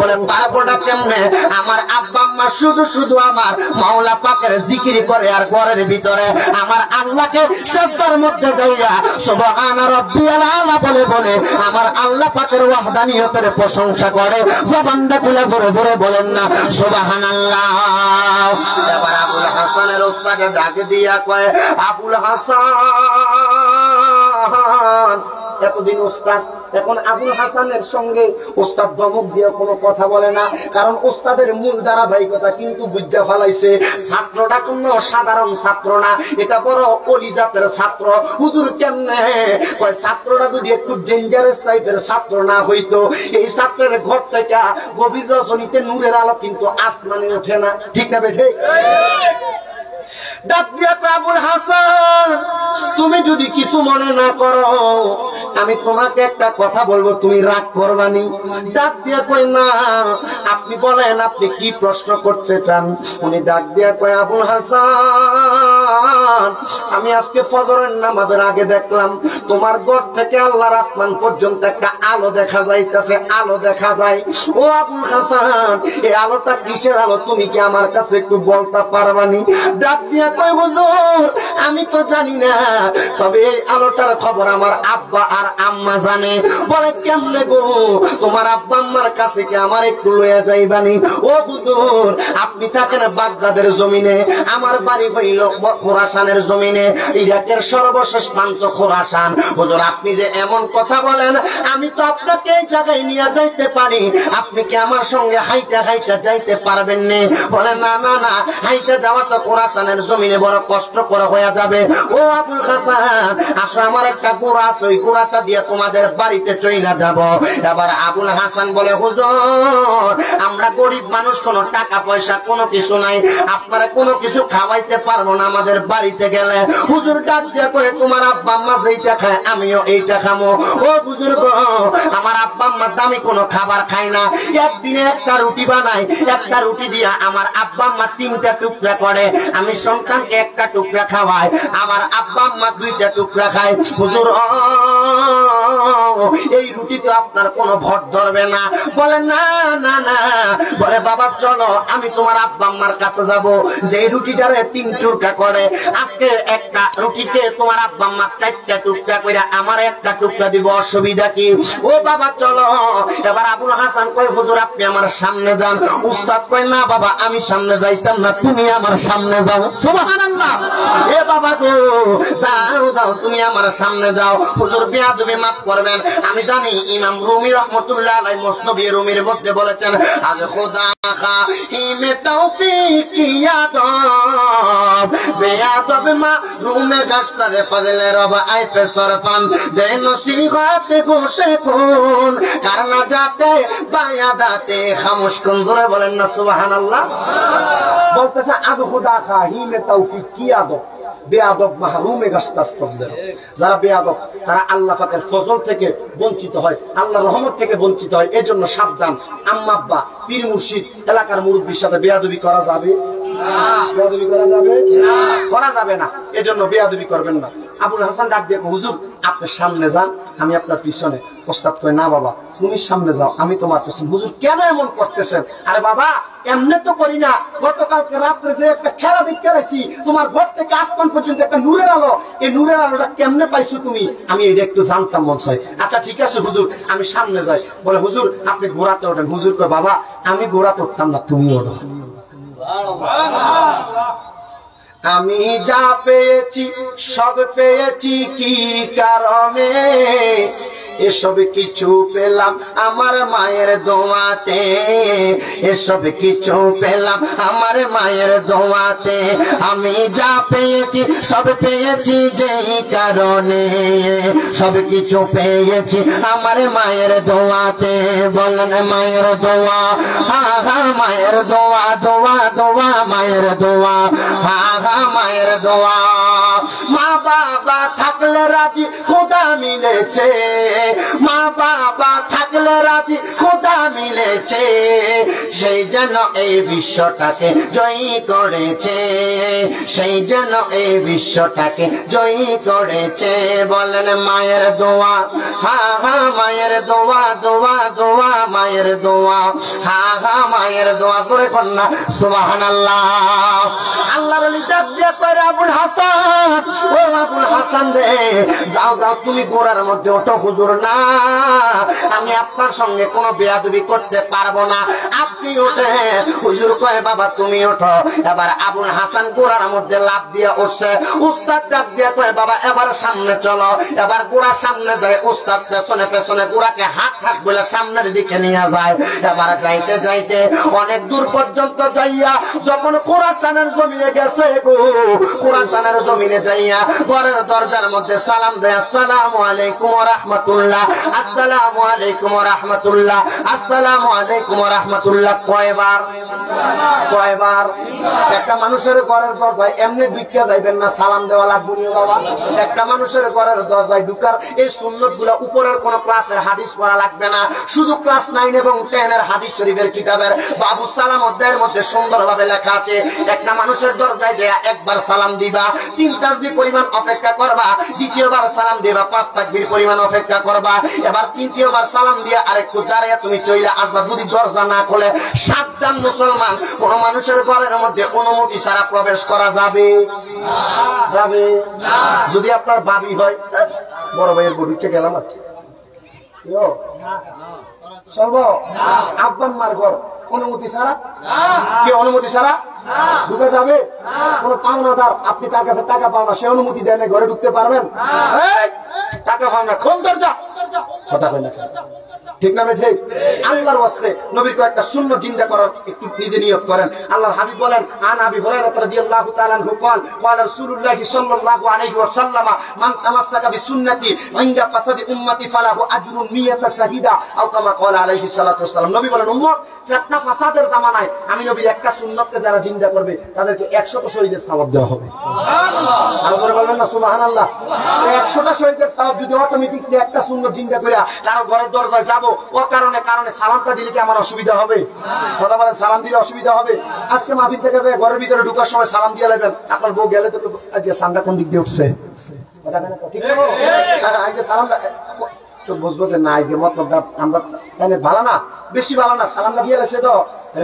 বলে পারবো না কেমনে? আমার আব্বা আম্মা শুধু শুধু আমার মাওলা পাকের জিকির করে আর ঘরের ভিতরে আমার আল্লাহকে সত্তার মধ্যে যাইয়া সুবহান রাব্বিয়াল আলা বলে বলে আমার আল্লাহ পাকের ওয়াহদানিয়তের প্রশংসা করে। জবানটা খুলে জোরে জোরে বলেন না সুবহানাল্লাহ। এবার আবুল হাসানের উত্তাকে ডাক দিয়া কয়, আবুল হাসান। এতদিন উস্তাদ, এখন আবুল হাসানের সঙ্গে উস্তাদ ধমক দিয়ে কোনো কথা বলে না, কারণ উস্তাদের মূল ধারাবাহিকতা কিন্তু বুঝা ফেলাইছে। ছাত্রটা কোনো সাধারণ ছাত্র না, এটা বড় ওলি জাতের ছাত্র। হুজুর কেমনে? কয় ছাত্রটা যদি একটু ডেঞ্জারাস টাইপের ছাত্র না হইতো, এই ছাত্রের ঘর থেকে গভীর রজনীতে নূরের আলো কিন্তু আসমানে ওঠে না। ঠিক না বেঠে? ডাক দিয়া আবুল হাসান, তুমি যদি কিছু মনে না করো আমি তোমাকে একটা কথা বলবো, তুমি রাগ করবানি? ডাক দিয়া কই না, আপনি বলেন আপনি কি প্রশ্ন করতে চান। উনি ডাক দিয়া কই, আবুল হাসান, আমি আজকে ফজরের নামাজের আগে দেখলাম তোমার ঘর থেকে আল্লাহর আসমান পর্যন্ত একটা আলো দেখা যাইতেছে, আলো দেখা যায়। ও আবুল হাসান, এই আলোটা কিসের আলো? তুমি কি আমার কাছে একটু বলতে পারবানি? ডাক দিয়া কই, হুজুর আমি তো জানি না, তবে এই আলোটার খবর আমার আব্বা আর আম্মা জানে। বলে কেমনে গো? তোমার আব্বা আম্মার কাছে কি আমার একটু লইয়া যাইবানি? ও হুজুর, আপনি থাকেন বাগদাদের জমিনে, আমার বাড়ি হইল খোরাসানের জমিনে, ইরাকের সর্বশেষ প্রান্ত খোরাসান। হুজুর আপনি যে এমন কথা বলেন, আমি তো আপনাকে এই জায়গায় নিয়ে যাইতে পারি, আপনি কি আমার সঙ্গে হাইটা হাইটা যাইতে পারবেন না? বলে না না না, হাইটা যাওয়া তো খোরাসানের জমিনে বড় কষ্ট করে হয়ে যাবে। ও আবুল হাসান, আসলে আমার একটা গোড়া আছে, ওই গোড়াটা দিয়ে তোমাদের বাড়িতে চইলা যাব। এবার আবুল হাসান বলে, হুজুর আমরা গরিব মানুষ, কোনো টাকা পয়সা কোনো কিছু নাই, আপনারা কোনো কিছু খাওয়াইতে পারবো না আমাদের বাড়িতে গেলে। হুজুর ডাক দিয়া করে, তোমার আব্বা আম্মা যেইটা খায় আমিও এইটা খামো। ও হুজুর গো, আমার আব্বা আম্মা দামি কোনো খাবার খায় না, একদিনে একটা রুটি বানায়, একটা রুটি দিয়া আমার আব্বা আম্মা তিনটা টুকরা করে, আমি সন্তানকে একটা টুকরা খাওয়াই, আমার আব্বা আম্মা দুইটা টুকরা খায়। হুজুর এই রুটি তো আপনার কোনো ভর ধরবে না। বলে না না না। বলে বাবা চলো, আমি তোমার আব্বা আম্মার কাছে যাব, যে রুটিটারে তিন টুকরা করে, আজকে একটা রুটিতে তোমার আব্বা আম্মা চারটা টুকরা করে আমার একটা টুকরা দিব, অসুবিধা কি? ও বাবা চলো। এবার আবুল হাসান কয়, হুজুর আপনি আমার সামনে যান। উস্তাদ কয়, না বাবা আমি সামনে যাইতাম না, তুমি আমার সামনে যাও। সুবহানাল্লাহ। এ বাবা গো, যাও যাও তুমি আমার সামনে যাও। হুজুর বেয়াদবি মাফ করবেন, আমি জানি ইমাম রুমি রহমতুল্লাহ আলাইহি মুসনাদ রুমির মধ্যে বলেছেন, আজ খোদা খা ইমে তৌফিক ইয়াদব বেয়াদব মা রুমে গাস্তারে ফজলে রব আইফে সরফান দে নসিহত গোশে কোন কারনা যাতে বায়াদাতে খামোশ কোন। জোরে বলেন না সুবহানাল্লাহ। বলতেছে আজ খোদা খা ইমে তৌফিক ইয়াদব বেয়াদব মাহরুমে গাস্তাস ফজলে। যারা বেয়াদব তারা আল্লাহ পাকের ফজল থেকে বঞ্চিত হয়, আল্লাহ রহমত থেকে বঞ্চিত হয়। এই জন্য সাবধান, আম্মা আব্বা পীর মুর্শিদ এলাকার মুরব্বীর সাথে বেয়াদবি করা যাবে করা যাবে না, এজন্য বেয়াদবি করবেন না। আবুল হাসান ডাক দিয়ে, হুজুর আপনি সামনে যান আমি আপনার পিছনে। ওস্তাদ কয়, না বাবা তুমি সামনে যাও আমি তোমার পিছনে। হুজুর কেন এমন করতেছেন? আরে বাবা এমনি তো করি না, গতকালকে রাত্রে যে একটা খেলা দেখতে আসি, তোমার ঘর থেকে আসমান পর্যন্ত একটা নূরের আলো, এই নূরের আলোটা কেমনে পাইছো তুমি? আমি এটা একটু জানতাম মন চাই। আচ্ছা ঠিক আছে হুজুর আমি সামনে যাই। বলে হুজুর আপনি ঘোড়াতে ওঠেন। হুজুর কয়, বাবা আমি ঘোড়াতে উঠতাম না, তুমি ওঠো। আমি যা পেয়েছি সব পেয়েছি কি কারণে, এসব কিছু পেলাম আমার মায়ের দোয়াতে, এসব কিছু পেলাম আমার মায়ের দোয়াতে, আমি যা পেয়েছি সব পেয়েছি যেই কারণে, সব কিছু পেয়েছি আমার মায়ের দোয়াতে। বলেন মায়ের দোয়া, হা হা মায়ের দোয়া, দোয়া দোয়া মায়ের দোয়া, হা হা মায়ের দোয়া। মা বাবা থাকলে রাজি খোদা মিলেছে, মা বাবা থাকলে রাজি খোদা মিলেছে, সেই যেন এই বিশ্বটাকে জয়ী করেছে, সেই যেন এই বিশ্বটাকে জয়ী করেছে। বলেন মায়ের দোয়া, হা হা মায়ের দোয়া, দোয়া দোয়া মায়ের দোয়া, হা হা মায়ের দোয়া করে কন্যা সুবহানাল্লাহ। আল্লাহর লিটাব দিয়ে কইরা আবুল হাসান, ও আবুল হাসান রে যাও যাও তুমি ঘোড়ার মধ্যে ওঠো। হুজুর না, আমি আপনার সঙ্গে কোনো বেয়াদবি করতে পারবো না, আপনি ওঠে। হুজুর কয় বাবা তুমি ওঠো। এবার আবুল হাসান ঘোড়ার মধ্যে লাফ দিয়ে উঠছে। উস্তাদ ডাক দিয়ে কয় বাবা এবার সামনে চলো। এবার ঘোড়া সামনে যায়, উস্তাদ পেছনে পেছনে ঘোড়াকে হাত হাত বলে সামনের দিকে নিয়ে যায়। এবার যাইতে যাইতে অনেক দূর পর্যন্ত যাইয়া যখন খোরাসানের জমিনে গেছে, গো খোরাসানের জমিনে যাইয়া ঘরের দরজার মধ্যে সালাম দেয়, আসসালামু আলাইকুম ওয়া রাহমাতুল্লাহ, আসসালামু আলাইকুম ওয়া রাহমাতুল্লাহ, আসসালামু আলাইকুম ওয়া রাহমাতুল্লাহ। কয়বার কয়বার একটা মানুষের ঘরের দরজায় এমনি ভিক্ষা যাইবেন না, সালাম দেওয়া লাগবে নি বাবা। একটা মানুষের ঘরের দরজায় ঢুকার এই সুন্নতগুলো উপরের কোন ক্লাসের হাদিস পড়া লাগবে না, শুধু ক্লাস 9 এবং 10 এর হাদিস শরীফের কিতাবের বাবু সালাম অধ্যায়ের মধ্যে সুন্দরভাবে লেখা আছে। একটা মানুষের দরজায় যে একবার সালাম দিবা, 3 তাসবিহ পরিমাণ অপেক্ষা করবা, দ্বিতীয়বার সালাম দিবা, 5 তাকবীর পরিমাণ অপেক্ষা করবা, এবার তৃতীয়বার সালাম দিয়ে আরেকটু দাঁড়িয়ে তুমি চলে আসবা। যদি দরজা না খোলে, সাবধান মুসলমান, কোন মানুষের ঘরের মধ্যে অনুমতি ছাড়া প্রবেশ করা যাবে যাবে না। যদি আপনার ভাবি হয়, বড় ভাইয়ের বড়িতে গেলাম আর কি, চলবো আব্বাম্মার ঘর অনুমতি ছাড়া, কে অনুমতি ছাড়া ঢুকে যাবে? কোন পাওনাদার, আপনি তার কাছে টাকা পাওনা, সে অনুমতি দেয় না, ঘরে ঢুকতে পারবেন? টাকা পাওনা খোল দরজা, কথা হয় না ঠিক না? ঠিক। আল্লাহর ওয়াস্তে নবীর কয়েকটা সুন্নাত জিন্দা করার একটু নিজে নিয়ত করেন। আল্লাহর হাবিব বলেন, আন আবি হুরায়রা রাদিয়াল্লাহু তাআলা আনহু قال قال রাসূলুল্লাহি সাল্লাল্লাহু আলাইহি ওয়াসাল্লাম মান তামাসসাকা বিসুন্নতি ইনদা ফাসাদি উম্মতি ফালাহু আজরুন মিয়াতা শাহিদা আও কামা قال আলাইহি সাল্লাতু ওয়াসাল্লাম। নবী বলেন উম্মত, ফিতনা ফাসাদের জামানায় আমি নবীর একটা সুন্নাতকে যারা জিন্দা করবে তাদেরকে 100 শহীদের সওয়াব দেওয়া হবে। সুবহানাল্লাহ। আর বলে বলেন না সুবহানাল্লাহ। 100টা শহীদের সওয়াব যদি অটোমেটিকলি একটা সুন্নাত জিন্দা করে কারো ঘরের দরজায় যাব, ও কারণে কারণে সালামটা দিলে কি আমার অসুবিধা হবে? কথা বলেন, সালাম দিলে অসুবিধা হবে? আজকে মাহফিল থেকে ঘরের ভিতরে ঢুকার সময় সালাম দিয়ে লাগবেন, আপনার বউ গেলে তো সামটা কোন দিক দিয়ে উঠছে, সালামটা তো বুঝবো যে না আগে মতলব আমরা তাহলে ভালো না, বেশি ভালো না, সালামটা দিয়ে লাগছে তো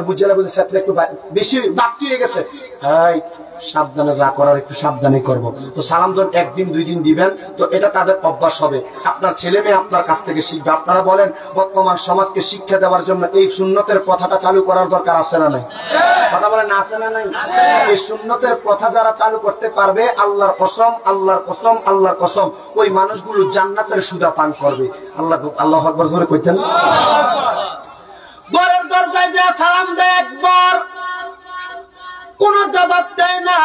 বুঝলে বুঝলে সাথে একটু বেশি বাকি হয়ে গেছে। সাবধানে, যা করার একটু সাবধানে করবো। তো সালাম যখন একদিন দুই দিন দিবেন, তো এটা তাদের অভ্যাস হবে, আপনার ছেলে মেয়ে আপনার কাছ থেকে শিখবে। আপনারা বলেন বর্তমান সমাজকে শিক্ষা দেওয়ার জন্য এই সুন্নতের কথাটা চালু করার দরকার আছে না নাই? কথা বলেন আছে না নাই? এই সুন্নতের কথা যারা চালু করতে পারবে, আল্লাহর কসম আল্লাহর কসম আল্লাহর কসম, ওই মানুষগুলো জান্নাতের সুদা পান করবে। আল্লাহ আল্লাহ আকবার জোরে কইতেন। ঘরের দরজায় যা সালাম দেয় একবার, কোন জবাব দেয় না,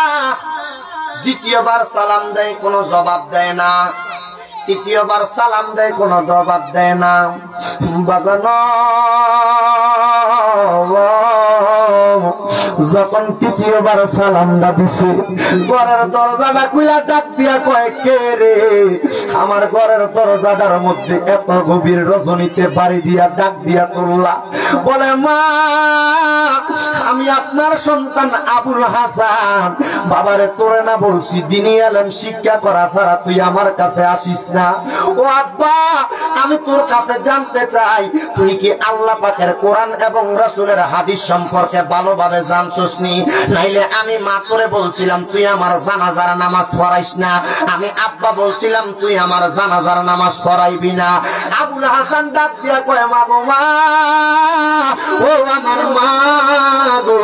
দ্বিতীয়বার সালাম দেয় কোন জবাব দেয় না, তৃতীয়বার সালাম দেয় কোন জবাব দেয় না, বাজানো যখন তৃতীয়বার সালামটা দিছে, ঘরের দরজাটা খুলে ডাক দিয়া কয় কে রে? আমার ঘরের দরজাটার মধ্যে এত গভীর রজনীতে বাড়ি দিয়া ডাক দিয়া তোলা। বলে মা আমি আপনার সন্তান আবুল হাসান। বাবারে তোরে না বলছি দিনী আলেম শিক্ষা করা ছাড়া তুই আমার কাছে আসিস না। ও আব্বা আমি তোর কাছে জানতে চাই তুই কি আল্লাহ পাকের কোরআন এবং রাসূলের হাদিস সম্পর্কে ভালোভাবে জান? নাইলে আমি মাতরে বলছিলাম তুই আমার জানাজার নামাজ পড়াইস না, আমি আব্বা বলছিলাম তুই আমার জানাজার নামাজ পড়াইবি না। আবুল হাসান ডাক দিয়া কয় মা গো মা, ও আমার মা গো,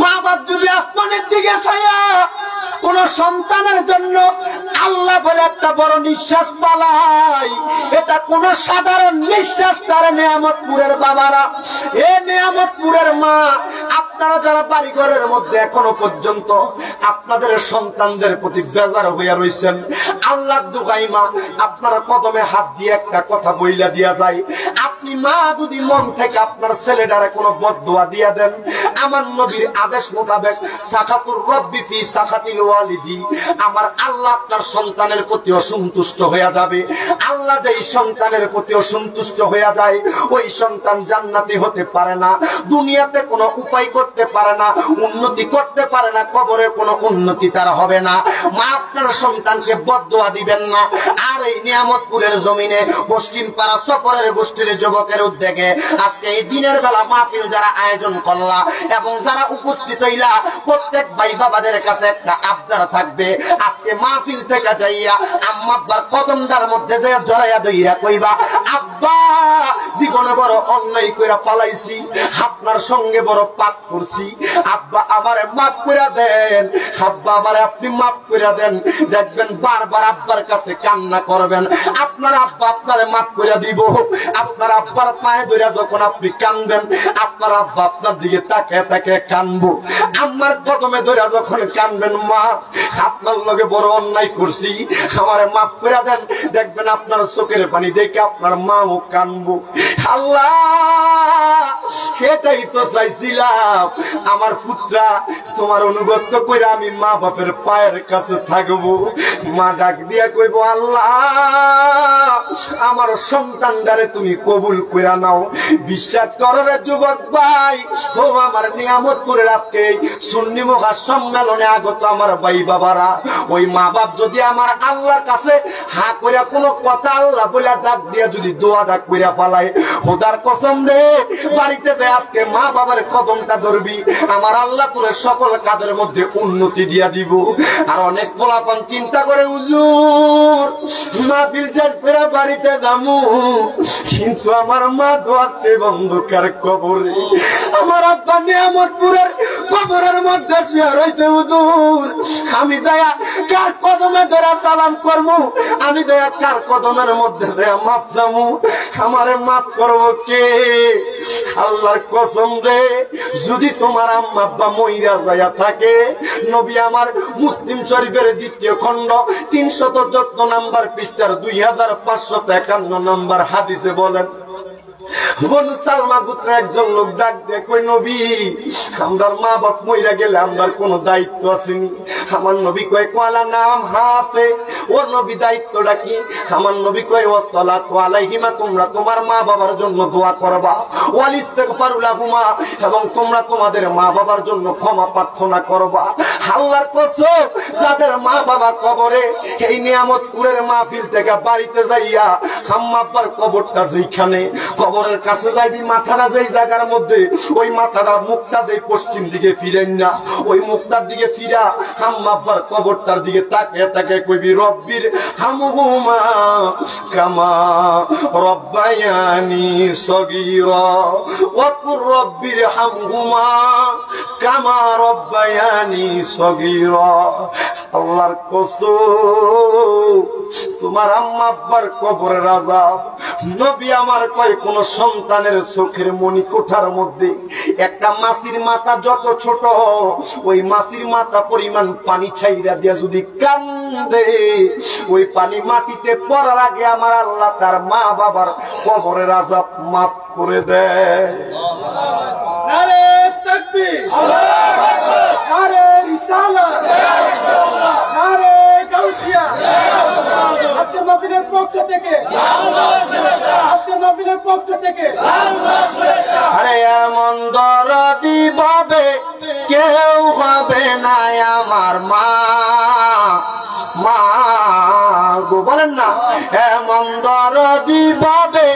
মা বাপ যদি আসমানের দিকে চাইয়া কোন সন্তানের জন্য আল্লাহ বলে একটা বড় নিঃশ্বাস পালাই, এটা কোন সাধারণ নিঃশ্বাস তার নেয়ামতপুরের বাবারা, এ নেয়ামতপুরের মা, আপনারা যারা বাড়িঘরের মধ্যে এখনো পর্যন্ত আপনাদের সন্তানদের প্রতি বেজার হইয়া রয়েছেন, আল্লাহর দোহাই মা, আপনারা কদমে হাত দিয়ে একটা কথা বইলা দিয়া যায়। আপনি মা যদি মন থেকে আপনার ছেলেটারে কোনো বদদোয়া দিয়া দেন, আমার নবীর আদেশ মোতাবেক সাকাতুর রব্বি ফি সাকাতিল ওয়ালিদি, আমার আল্লাহ আপনার সন্তানের প্রতি অসন্তুষ্ট হয়ে যাবে। আল্লাহ যেই সন্তানের প্রতি অসন্তুষ্ট হয়ে যায়, ওই সন্তান জান্নাতি হতে পারে না, দুনিয়াতে কোনো উপায় করতে পারে না, উন্নতি করতে পারে না, কবরে কোনো উন্নতি তার হবে না। মা, আপনার সন্তানকে বদদোয়া দিবেন না। আর এই নিয়ামতপুরের জমিনে পশ্চিম পাড়া সফরের গোষ্ঠীর যুবকের উদ্যোগে আজকে এই দিনের বেলা মাহফিল যারা আয়োজন করলা এবং যারা উপস্থিত হইলা, প্রত্যেক ভাই বাবাদের কাছে একটা আবদার থাকবে, আজকে মাহফিল থেকে যাইয়া আম্মা আব্বার কদমটার মধ্যে যে জড়াইয়া দইরা কইবা, আব্বা, জীবনে বড় অন্যায় কইরা পালাইছি, আপনার সঙ্গে বড় পাপ করছি, আব্বা আমারে মাফ কইরা দেন, আব্বা আমারে আপনি মাফ কইরা দেন। দেখবেন বারবার আব্বার কাছে কান্না করবেন, আপনার আব্বা আপনারে মাফ কইরা দিব। আপনার আব্বার পায়ে ধরে যখন আপনি কাঁদবেন, আপনার আব্বা আপনার দিকে তাকিয়ে তাকিয়ে কাঁদবো। আম্মার কদমে ধরে যখন কাঁদবেন, মা, আপনার লগে বড় অন্যায় করছি, আমারে মাফ কইরা দেন, দেখবেন আপনার চোখের পানি দেখে আপনার মাও কাঁদবো। আল্লাহ, এটাই তো চাইছিলাম, আমার পুত্রা তোমার অনুগত কইরা আমি মা বাপের পায়ের কাছে থাকবো। মা ডাক দিয়া কইব, আল্লাহ আমার সন্তান দ্বারে তুমি কবুল কইরা নাও। বিশ্বাস করো রে যুবক ভাই, ও আমার নিয়ামতপুরের আজকে সুন্নি মহা সম্মেলনে আগত আমার ভাই বাবারা, ওই মা বাপ যদি আমার আল্লাহর কাছে হা কইরা কোনো কথা আল্লাহ বলে ডাক দিয়া যদি দোয়া ডাক কইরা পালায়, খোদার কসম রে বাড়িতে যে আজকে মা বাবার কদমটা ধরবি, আমার আল্লাহ তোরে সকল কাজের মধ্যে উন্নতি দিয়া দিব। আর অনেক পোলাপান চিন্তা করে, হুজুর মাহফিল শেষ করে বাড়িতে যামু, কিন্তু আমার মা দোয়াতে বন্ধকার কবরে, আমার আব্বা নিয়ামতপুরের কবরের মধ্যে শুয়ে রইতে, হুজুর আমি দয়া কার কদমে ধরে সালাম করব, আমি দয়া কার কদমের মধ্যে মাপ যামু, আমারে মাপ করব কে? আল্লাহর কসম রে যদি তোমার আম্মা আব্বা মইরা যায়া থাকে, নবী আমার মুসলিম শরীফের দ্বিতীয় খণ্ড ৩৭৪ নাম্বার পৃষ্ঠার ২৫৫১ নাম্বার হাদিসে বলেন, বনু সালমা গোত্রের একজন লোক ডাক দিয়ে কই, নবী আমরার মা বাপ মইরা গেলে আমরার কোনো দায়িত্ব আসেনি? আমার নবী কয়, কোয়ালা নাম হাসে। ও নবী দায়িত্বটা কি? আমার নবী কয়, ও সালাত আলাইহিমা, তোমরা তোমার মা বাবার জন্য দোয়া করবা, ওয়াল ইস্তিগফারু লাহুমা, এবং তোমরা তোমাদের মা বাবার জন্য ক্ষমা প্রার্থনা করবা। আল্লাহর কসম, যাদের মা বাবা কবরে, এই নিয়ামতপুরের মাহফিল থেকে বাড়িতে যাইয়া আম্মা আব্বার কবরটা যেখানে, কবরের কাছে যাইবি, মাথাটা যেই জায়গার মধ্যে, ওই মাথাটা মুখটা যে পশ্চিম দিকে ফিরেন না, ওই মুখটার দিকে ফিরা আম্মা আব্বার কবরটার দিকে তাকিয়ে তাকিয়ে কইবি, রব্বির হামহুমা কামা রব্বায়ানি সগীরা, ওয়াকুর রব্বির হামহুমা কামা রব্বায়ানি সগীরা। আল্লাহর কসম, তোমার আম্মা আব্বার কবরের আযাব, নবী আমার কয়, কোন সন্তানের চোখের মনি কোঠার মধ্যে একটা মাছির মাথা যত ছোট, ওই মাছির মাথা পরিমাণ পানি ছাইরা দিয়া যদি কান্দে, ওই পানি মাটিতে পড়ার আগে আমার আল্লাহ তার মা বাবার কবরের আযাব মাফ করে দেয়। আরে তাকবীর, আল্লাহু আকবার, আরে রিসালাত, আরে গাউসিয়া, আজকে নবীর পক্ষ থেকে আরে এমন দরদি ভাবে কেউ হবে না আমার মা, মা গো বলেন না, এমন দরদি ভাবে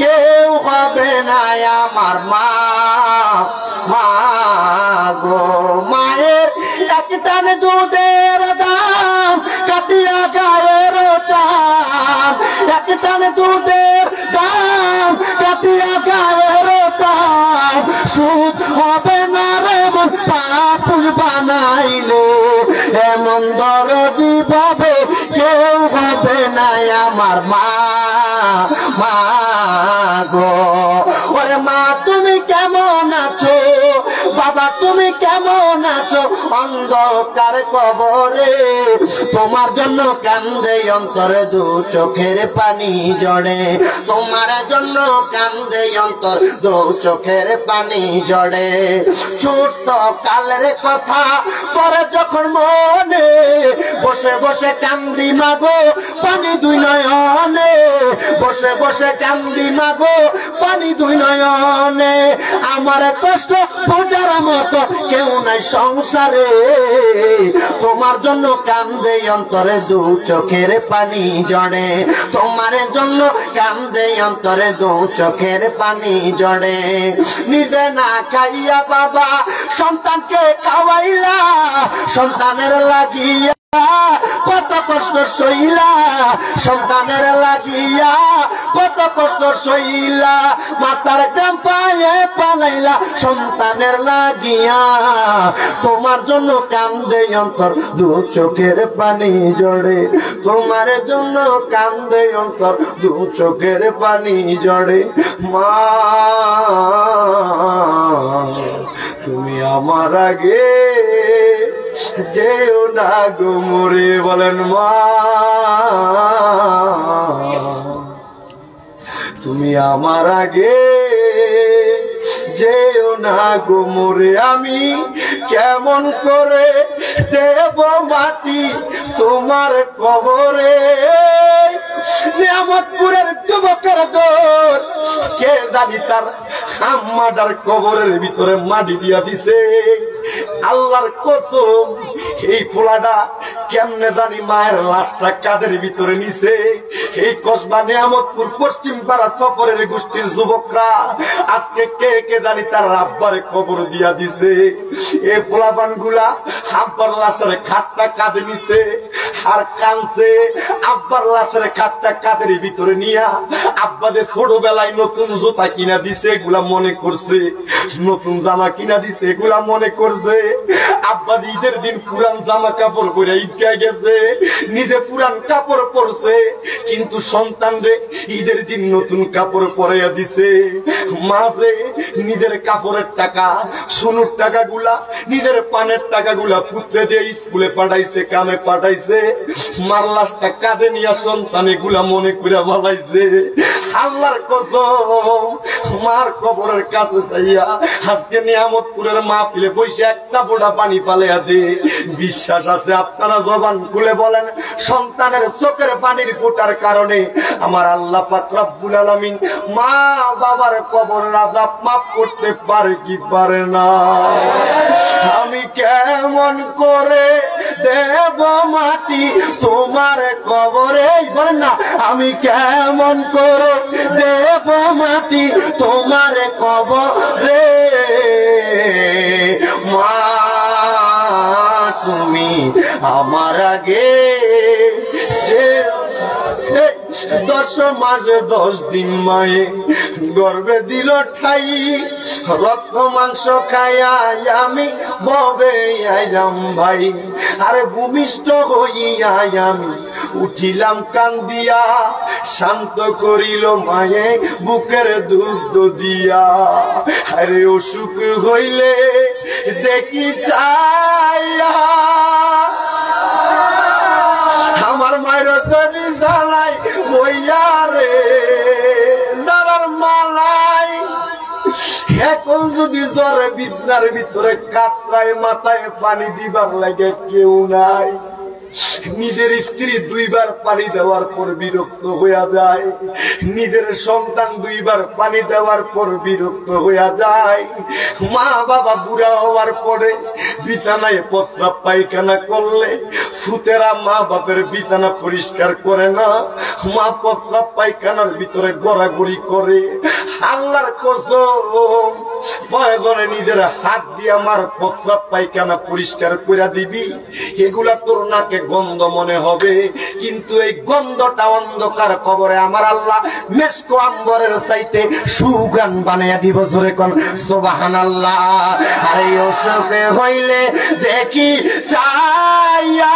কেউ হবে না আমার মা, মা গো মায়ের একটা দুধের দাম কাটিয়া গায়ের চাম, একটা দুধের দাম কাটিয়া গায়ের চাম, সুদ হবে না রে মন পাপুষ বানাইলে, এমন দরদি ভাবে কেউ হবে না আমার মা, মা গো। ওরে মা তুমি কেমন আছো, বাবা তুমি কেমন আছো, অন্ধকার কবরে তোমার জন্য কান্দে অন্তরে দু চোখের পানি জড়ে, তোমার জন্য কান্দে অন্তর দু চোখের পানি জড়ে, ছোট কালের কথা পরে যখন মনে বসে বসে কান্দি মাগো পানি দুই নয়নে, বসে বসে কান্দি মাগো পানি দুই নয়নে, আমার কষ্ট বোঝার মতো কেউ নাই সংসারে, তোমার জন্য কান্দে অন্তরে দু চোখের পানি জড়ে, তোমার জন্য কান্দে অন্তরে দু চোখের পানি জড়ে, নিজে না খাইয়া বাবা সন্তানকে খাওয়াইলা, সন্তানের লাগিয়া কত কষ্ট সইলা, সন্তানের লাগিয়া কত কষ্ট সইলা, মাতার কাম পায়ে পালাইলা সন্তানের লাগিয়া, তোমার জন্য কান্দে অন্তর দু চোখের পানি জড়ে, তোমার জন্য কান্দে অন্তর দু চোখের পানি জড়ে, মা তুমি আমার আগে যেও না গো মরে, বলেন মা তুমি আমার আগে যেও না গো মরে, আমি কেমন করে দেব মাটি তোমার কবরে। নিয়ামতপুরের যুবকের দল কে জানি তার আম্মাদার কবরের ভিতরে মাটি দিয়া দিছে। আল্লাহর কসম এই ফোলাটা কেমনে জানি মায়ের লাশটা কাদের ভিতরে নিছে। এই কসবা নিয়ামতপুর পশ্চিম পাড়া সফরের গোষ্ঠীর যুবকরা আজকে কে কে জানি তার আব্বারে কবর দিয়া দিছে। এই ফোলাবান গুলা আব্বার লাশের খাটটা কাঁধে নিছে আর কাঁদছে। আব্বার লাশের খাটটা কাঁধের ভিতরে নিয়া আব্বাদের ছোটবেলায় নতুন জুতা কিনা দিছে এগুলা মনে করছে, নতুন জামা কিনা দিছে এগুলা মনে করছে। আব্বা ঈদের দিন পুরান জামা কাপড় পরে ঈদগা গেছে, নিজে পুরান কাপড় পরছে কিন্তু সন্তানরে ঈদের দিন নতুন কাপড় পরাইয়া দিছে। মাঝে নিজের কাপড়ের টাকা সোনুর টাকা গুলা নিজের পানের টাকা গুলা পুত্রে দিয়ে স্কুলে পাঠাইছে, কামে পাঠাইছে। মারলাসটা কাঁধে নিয়ে সন্তান এগুলা মনে করে ভালাইছে। আল্লাহর কসম মার কবরের কাছে যাইয়া আজকে নিয়ামতপুরের মাহফিলে বসে একটা ফোঁটা পানি পালাইয়া দে। বিশ্বাস আছে আপনারা জবান খুলে বলেন সন্তানের চোখের পানির ফোঁটার কারণে আমার আল্লাহ পাক রব্বুল আলামিন মা বাবার কবরের আযাব মাফ করতে পারে কি পারে না? আমি কেমন করে দেব মাটি তোমার কবরে, বলেন না আমি কেমন করে দেব মাটি তোমার কবরে। মা তুমি আমার আগে যে 10 মাস 10 দিন মায়ে গর্বে দিল ঠাই, রক্ত মাংস খায়া আমি ববে আইলাম ভাই। আরে ভূমিষ্ঠ হইয়া আমি উঠিলাম কান্দিয়া, শান্ত করিল মায়ে বুকের দুধ দিয়া। আরে অসুখ হইলে দেখি চাইয়া আমার মায়ের শরীর জ্বালাই হইয়া রে জ্বালার মালাই। এখন যদি জ্বরে বিছনার ভিতরে কাতরায় মাথায় পানি দিবার লাগে কেউ নাই, নিজের স্ত্রী 2 বার পানি দেওয়ার পর বিরক্ত হইয়া যায়, নিজের সন্তান 2 বার পানি দেওয়ার পর বিরক্ত হইয়া যায়। মা বাবা বুড়া হওয়ার পরে বিছানায় প্রস্রাব পায়খানা করলে ফুতেরা মা বাপের বিছানা পরিষ্কার করে না, মা প্রস্রাব পায়খানার ভিতরে গড়াগড়ি করে। আল্লাহর কসম পয়গম্বরে নিজের হাত দিয়ে আমার প্রস্রাব পায়খানা পরিষ্কার করে দিবি, এগুলা তোর নাকে গন্ধ মনে হবে কিন্তু এই গন্ধটা অন্ধকার কবরে আমার আল্লাহ মেশক আম্বরের চাইতে সুগান বানাইয়া দিব। জোরে কোন সুবহানাল্লাহ। আরে অসুখ হইলে দেখি চাইয়া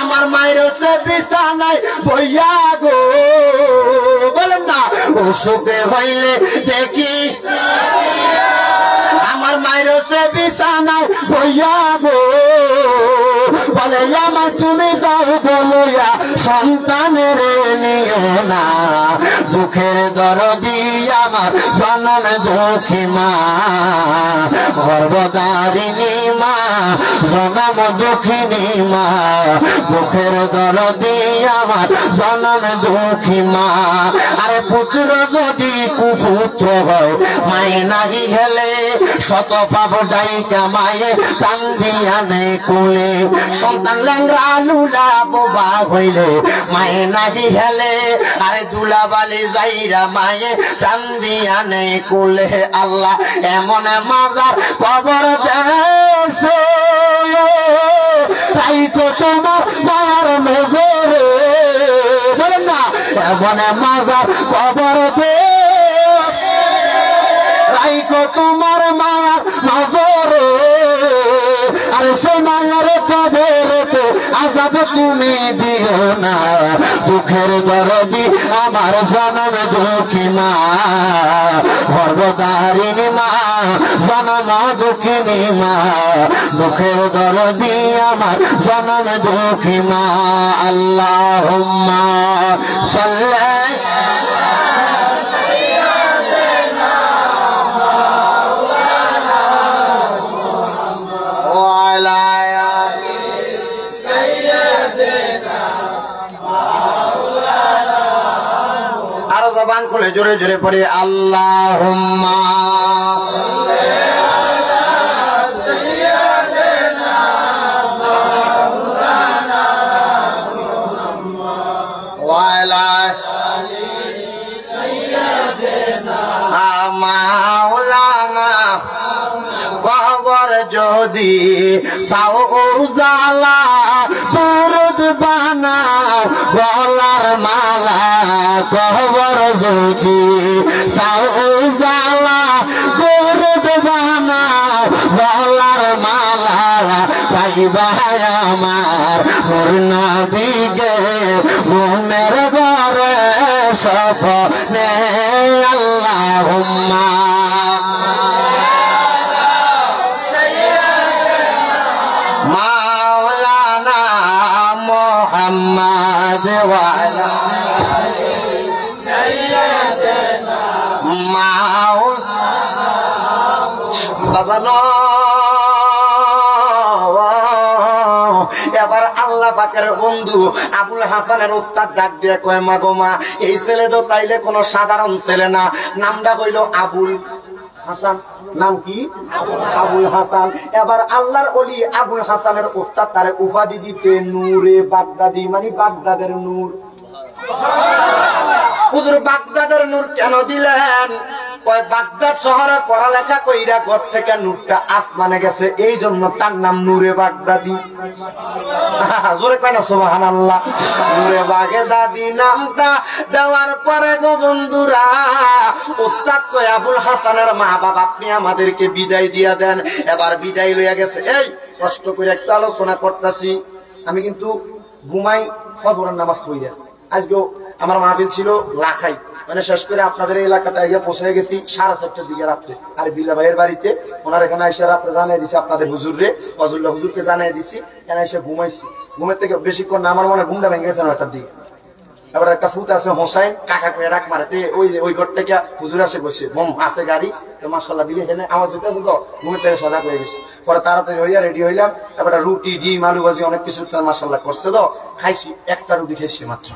আমার মায়ের সে বিছানায় বইয়া গো, বলেন না অসুখ হইলে দেখি আমার মায়ের সে বিছানায় বইয়া গো। বলে আমার তুমি যাও গলুয়া সন্তানের নিও না, দুঃখের দরদি আমার জনম দুঃখী মা, গর্ভদারিণী মা জনম দুঃখিনী মা, দুঃখের দরদি আমার জনম দুঃখী মা। আরে পুত্র যদি কুপুত্র হয় মায়ে নাহি হেলে, শত পাপ ডাইকা মায়ে কান্দিয়া নেই কুলে, সন্তান লেংরা লুলা বোবা হইলে মায়ে নাহি হেলে, আরে দুলাবালি যাইরা মায়ে কান্দিয়া নেই কুলে। আল্লাহ এমন মাজার কবর দেশে তাই তো তোমার মার নজরে, বলেন না এমন মাজার কবর তাই তো তোমার মার নজরে। আর সে মায়ের কবরেতে আযাব তুমি দিও না, দুঃখের দরদি আমার জনম দুঃখী মা, গর্ভধারিণী মা জনম দুঃখিনী মা, দুঃখের দরদি আমার জনম দুঃখী মা। আল্লাহুম্মা সাল্লি আলা কোরআন খুলে জোরে জোরে পড়ে আল্লাহুম্মা মাওলানা কবর যদি সাও উজালা দুরুদ বানাও গলার মালা কবর যদি সাও উজালা দুরুদ বানাও গলার মালা চাইবা আমার মোর নবীকে মোমের ঘরে সপনে আল্লাহুম্মা মাওলানা মুহাম্মদ ওয়া আলা আলিহি সাইয়্যিদিনা মাওলানা বাজানো এবার আল্লাহ পাকের বন্ধু আবুল হাসানের ওস্তাদ ডাক দিয়ে কয় মা গো মা এই ছেলে তো তাইলে কোন সাধারণ ছেলে না, নামটা হইল আবুল হাসান। নাম কি? আবুল হাসান। এবার আল্লাহর ওলি আবুল হাসানের ওস্তাদ তারে উপাধি দিতে নূরে বাগদাদি, মানে বাগদাদের নূর। হুজুর বাগদাদের নূর কেন দিলেন? কয় বাগদাদ শহরে পড়ালেখা কইরা ঘর থেকে নূরটা আসমানে গেছে, এই জন্য তার নাম নূরে বাগদাদি। জোরে কয় না সুবহানাল্লাহ। নূরে বাগদাদি নামটা দেওয়ার পরে গো বন্ধুরা ওস্তাদ কয় আবুল হাসানের মা বাবা আপনি আমাদেরকে বিদায় দিয়া দেন। এবার বিদায় লইয়া গেছে। এই কষ্ট করে একটু আলোচনা করতেছি আমি, কিন্তু ঘুমাই ফজরের নামাজ পড়িয়া। আজকেও আমার মাহফিল ছিল লাখাই, মানে শেষ করে আপনাদের এলাকাতে আইয়া পৌঁছে গেছি 4:30টার দিকে রাত্রে। আর বিল্লা ভাইয়ের বাড়িতে ওনার এখানে আইসা রাত্রে জানিয়ে দিছি আপনাদের হুজুররে, ফজলুল্লাহ হুজুরকে জানিয়ে দিছি। এখানে এসে ঘুমাইছি, ঘুমের থেকে বেশিক্ষণ না, আমার মনে ঘুমটা ভেঙে গেছে 9টার দিকে। এবার একটা ফুট আছে হোসাইন কাকা করে রাখ মারাতে, ওই যে ওই ঘর থেকে হুজুর আসে বসে বোম আছে গাড়ি তো মাশাআল্লাহ দিলে এখানে আওয়াজ উঠে তো ঘুমের থেকে সজাগ হয়ে গেছে। পরে তাড়াতাড়ি হইয়া রেডি হইলাম। এবার রুটি ডিম আলু ভাজি অনেক কিছু মাশাআল্লাহ করছে তো খাইছি, একটা রুটি খেয়েছি মাত্র।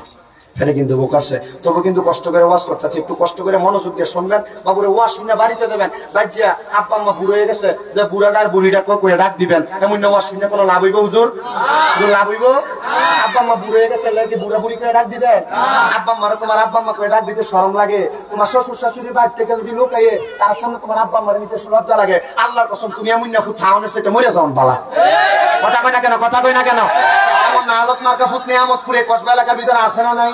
এটা কিন্তু বোক আছে, তবু কিন্তু কষ্ট করে ওয়াজ করতেছে, একটু কষ্ট করে মনোযোগ দিয়ে শুনবেন। বাবুরে ওয়াজ শুনে বাড়িতে দেবেন, বাচ্চা আব্বা আম্মা বুড়ো হয়ে গেছে যে বুড়াটা আর বুড়িটা করে ডাক দিবেন এমন না। ওয়াজ শুনে কোনো লাভ হইব? হুজুর লাভ হইব? আব্বা আম্মা বুড়ো হয়ে গেছে লাগে বুড়া বুড়ি করে ডাক দিবেন? আব্বা আম্মারা তোমার আব্বা আম্মা করে ডাক দিতে শরম লাগে? তোমার শ্বশুর শাশুড়ি বাড়ি থেকে যদি লোক আইয়ে তার সামনে তোমার আব্বা আম্মার নিতে লজ্জা লাগে? আল্লাহর কসম তুমি এমন না ফুট থাউনে সেটা মরে যাওন বালা। কথা কই না কেন? কথা কই না কেন? নালত মার্কা ফুট নিয়ামতপুরে কসবা এলাকার ভিতরে আছে না নাই?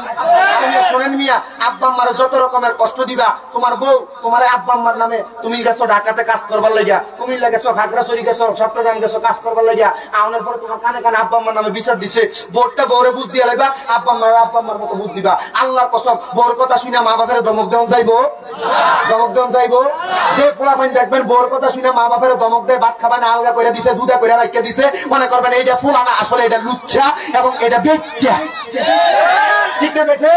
শোনেন মিয়া, আব্বা আম্মার যত রকমের কষ্ট দিবা, তোমার বউ তোমার আব্বা আম্মার নামে তুমি গেছো ঢাকাতে কাজ করবার লাগিয়া, কুমিল্লা গেছো, খাগড়াছড়ি গেছো, চট্টগ্রাম গেছো কাজ করবার লাগিয়া, আওনার পরে তোমার কানে কানে আব্বা আম্মার নামে বিচার দিছে। বউটা বউরে বুঝ দিয়া লাগবা, আব্বা আম্মার মতো বুঝ দিবা। আল্লাহর কসম বউর কথা শুনে মা বাপের দমক দেওয়া যাইবো? দমক দেওয়া যাইবো? যে ফুলাফাইন দেখবেন বউর কথা শুনে মা বাপের দমক দেয়, ভাত খাবা না আলগা করে দিছে, দুধা করে রাখিয়া দিছে, মনে করবেন এইটা ফুলানা, আসলে এটা লুচ্ছা এবং এটা বেট্যা। ঠিক না বেটে?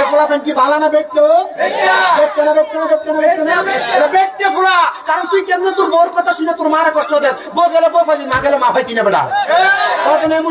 এ ফুলাফেন কি ভালো না বেট্য? না বেট্য না, বেট্য না, বেট্য না, এটা বেট্যা ফুলা। কারণ তুই কেমন তোর বউর কথা শুনে তোর মারা কষ্ট দেয়, বউ গেলে বউ পাবি, মা গেলে মা পাই কিনা বেটা।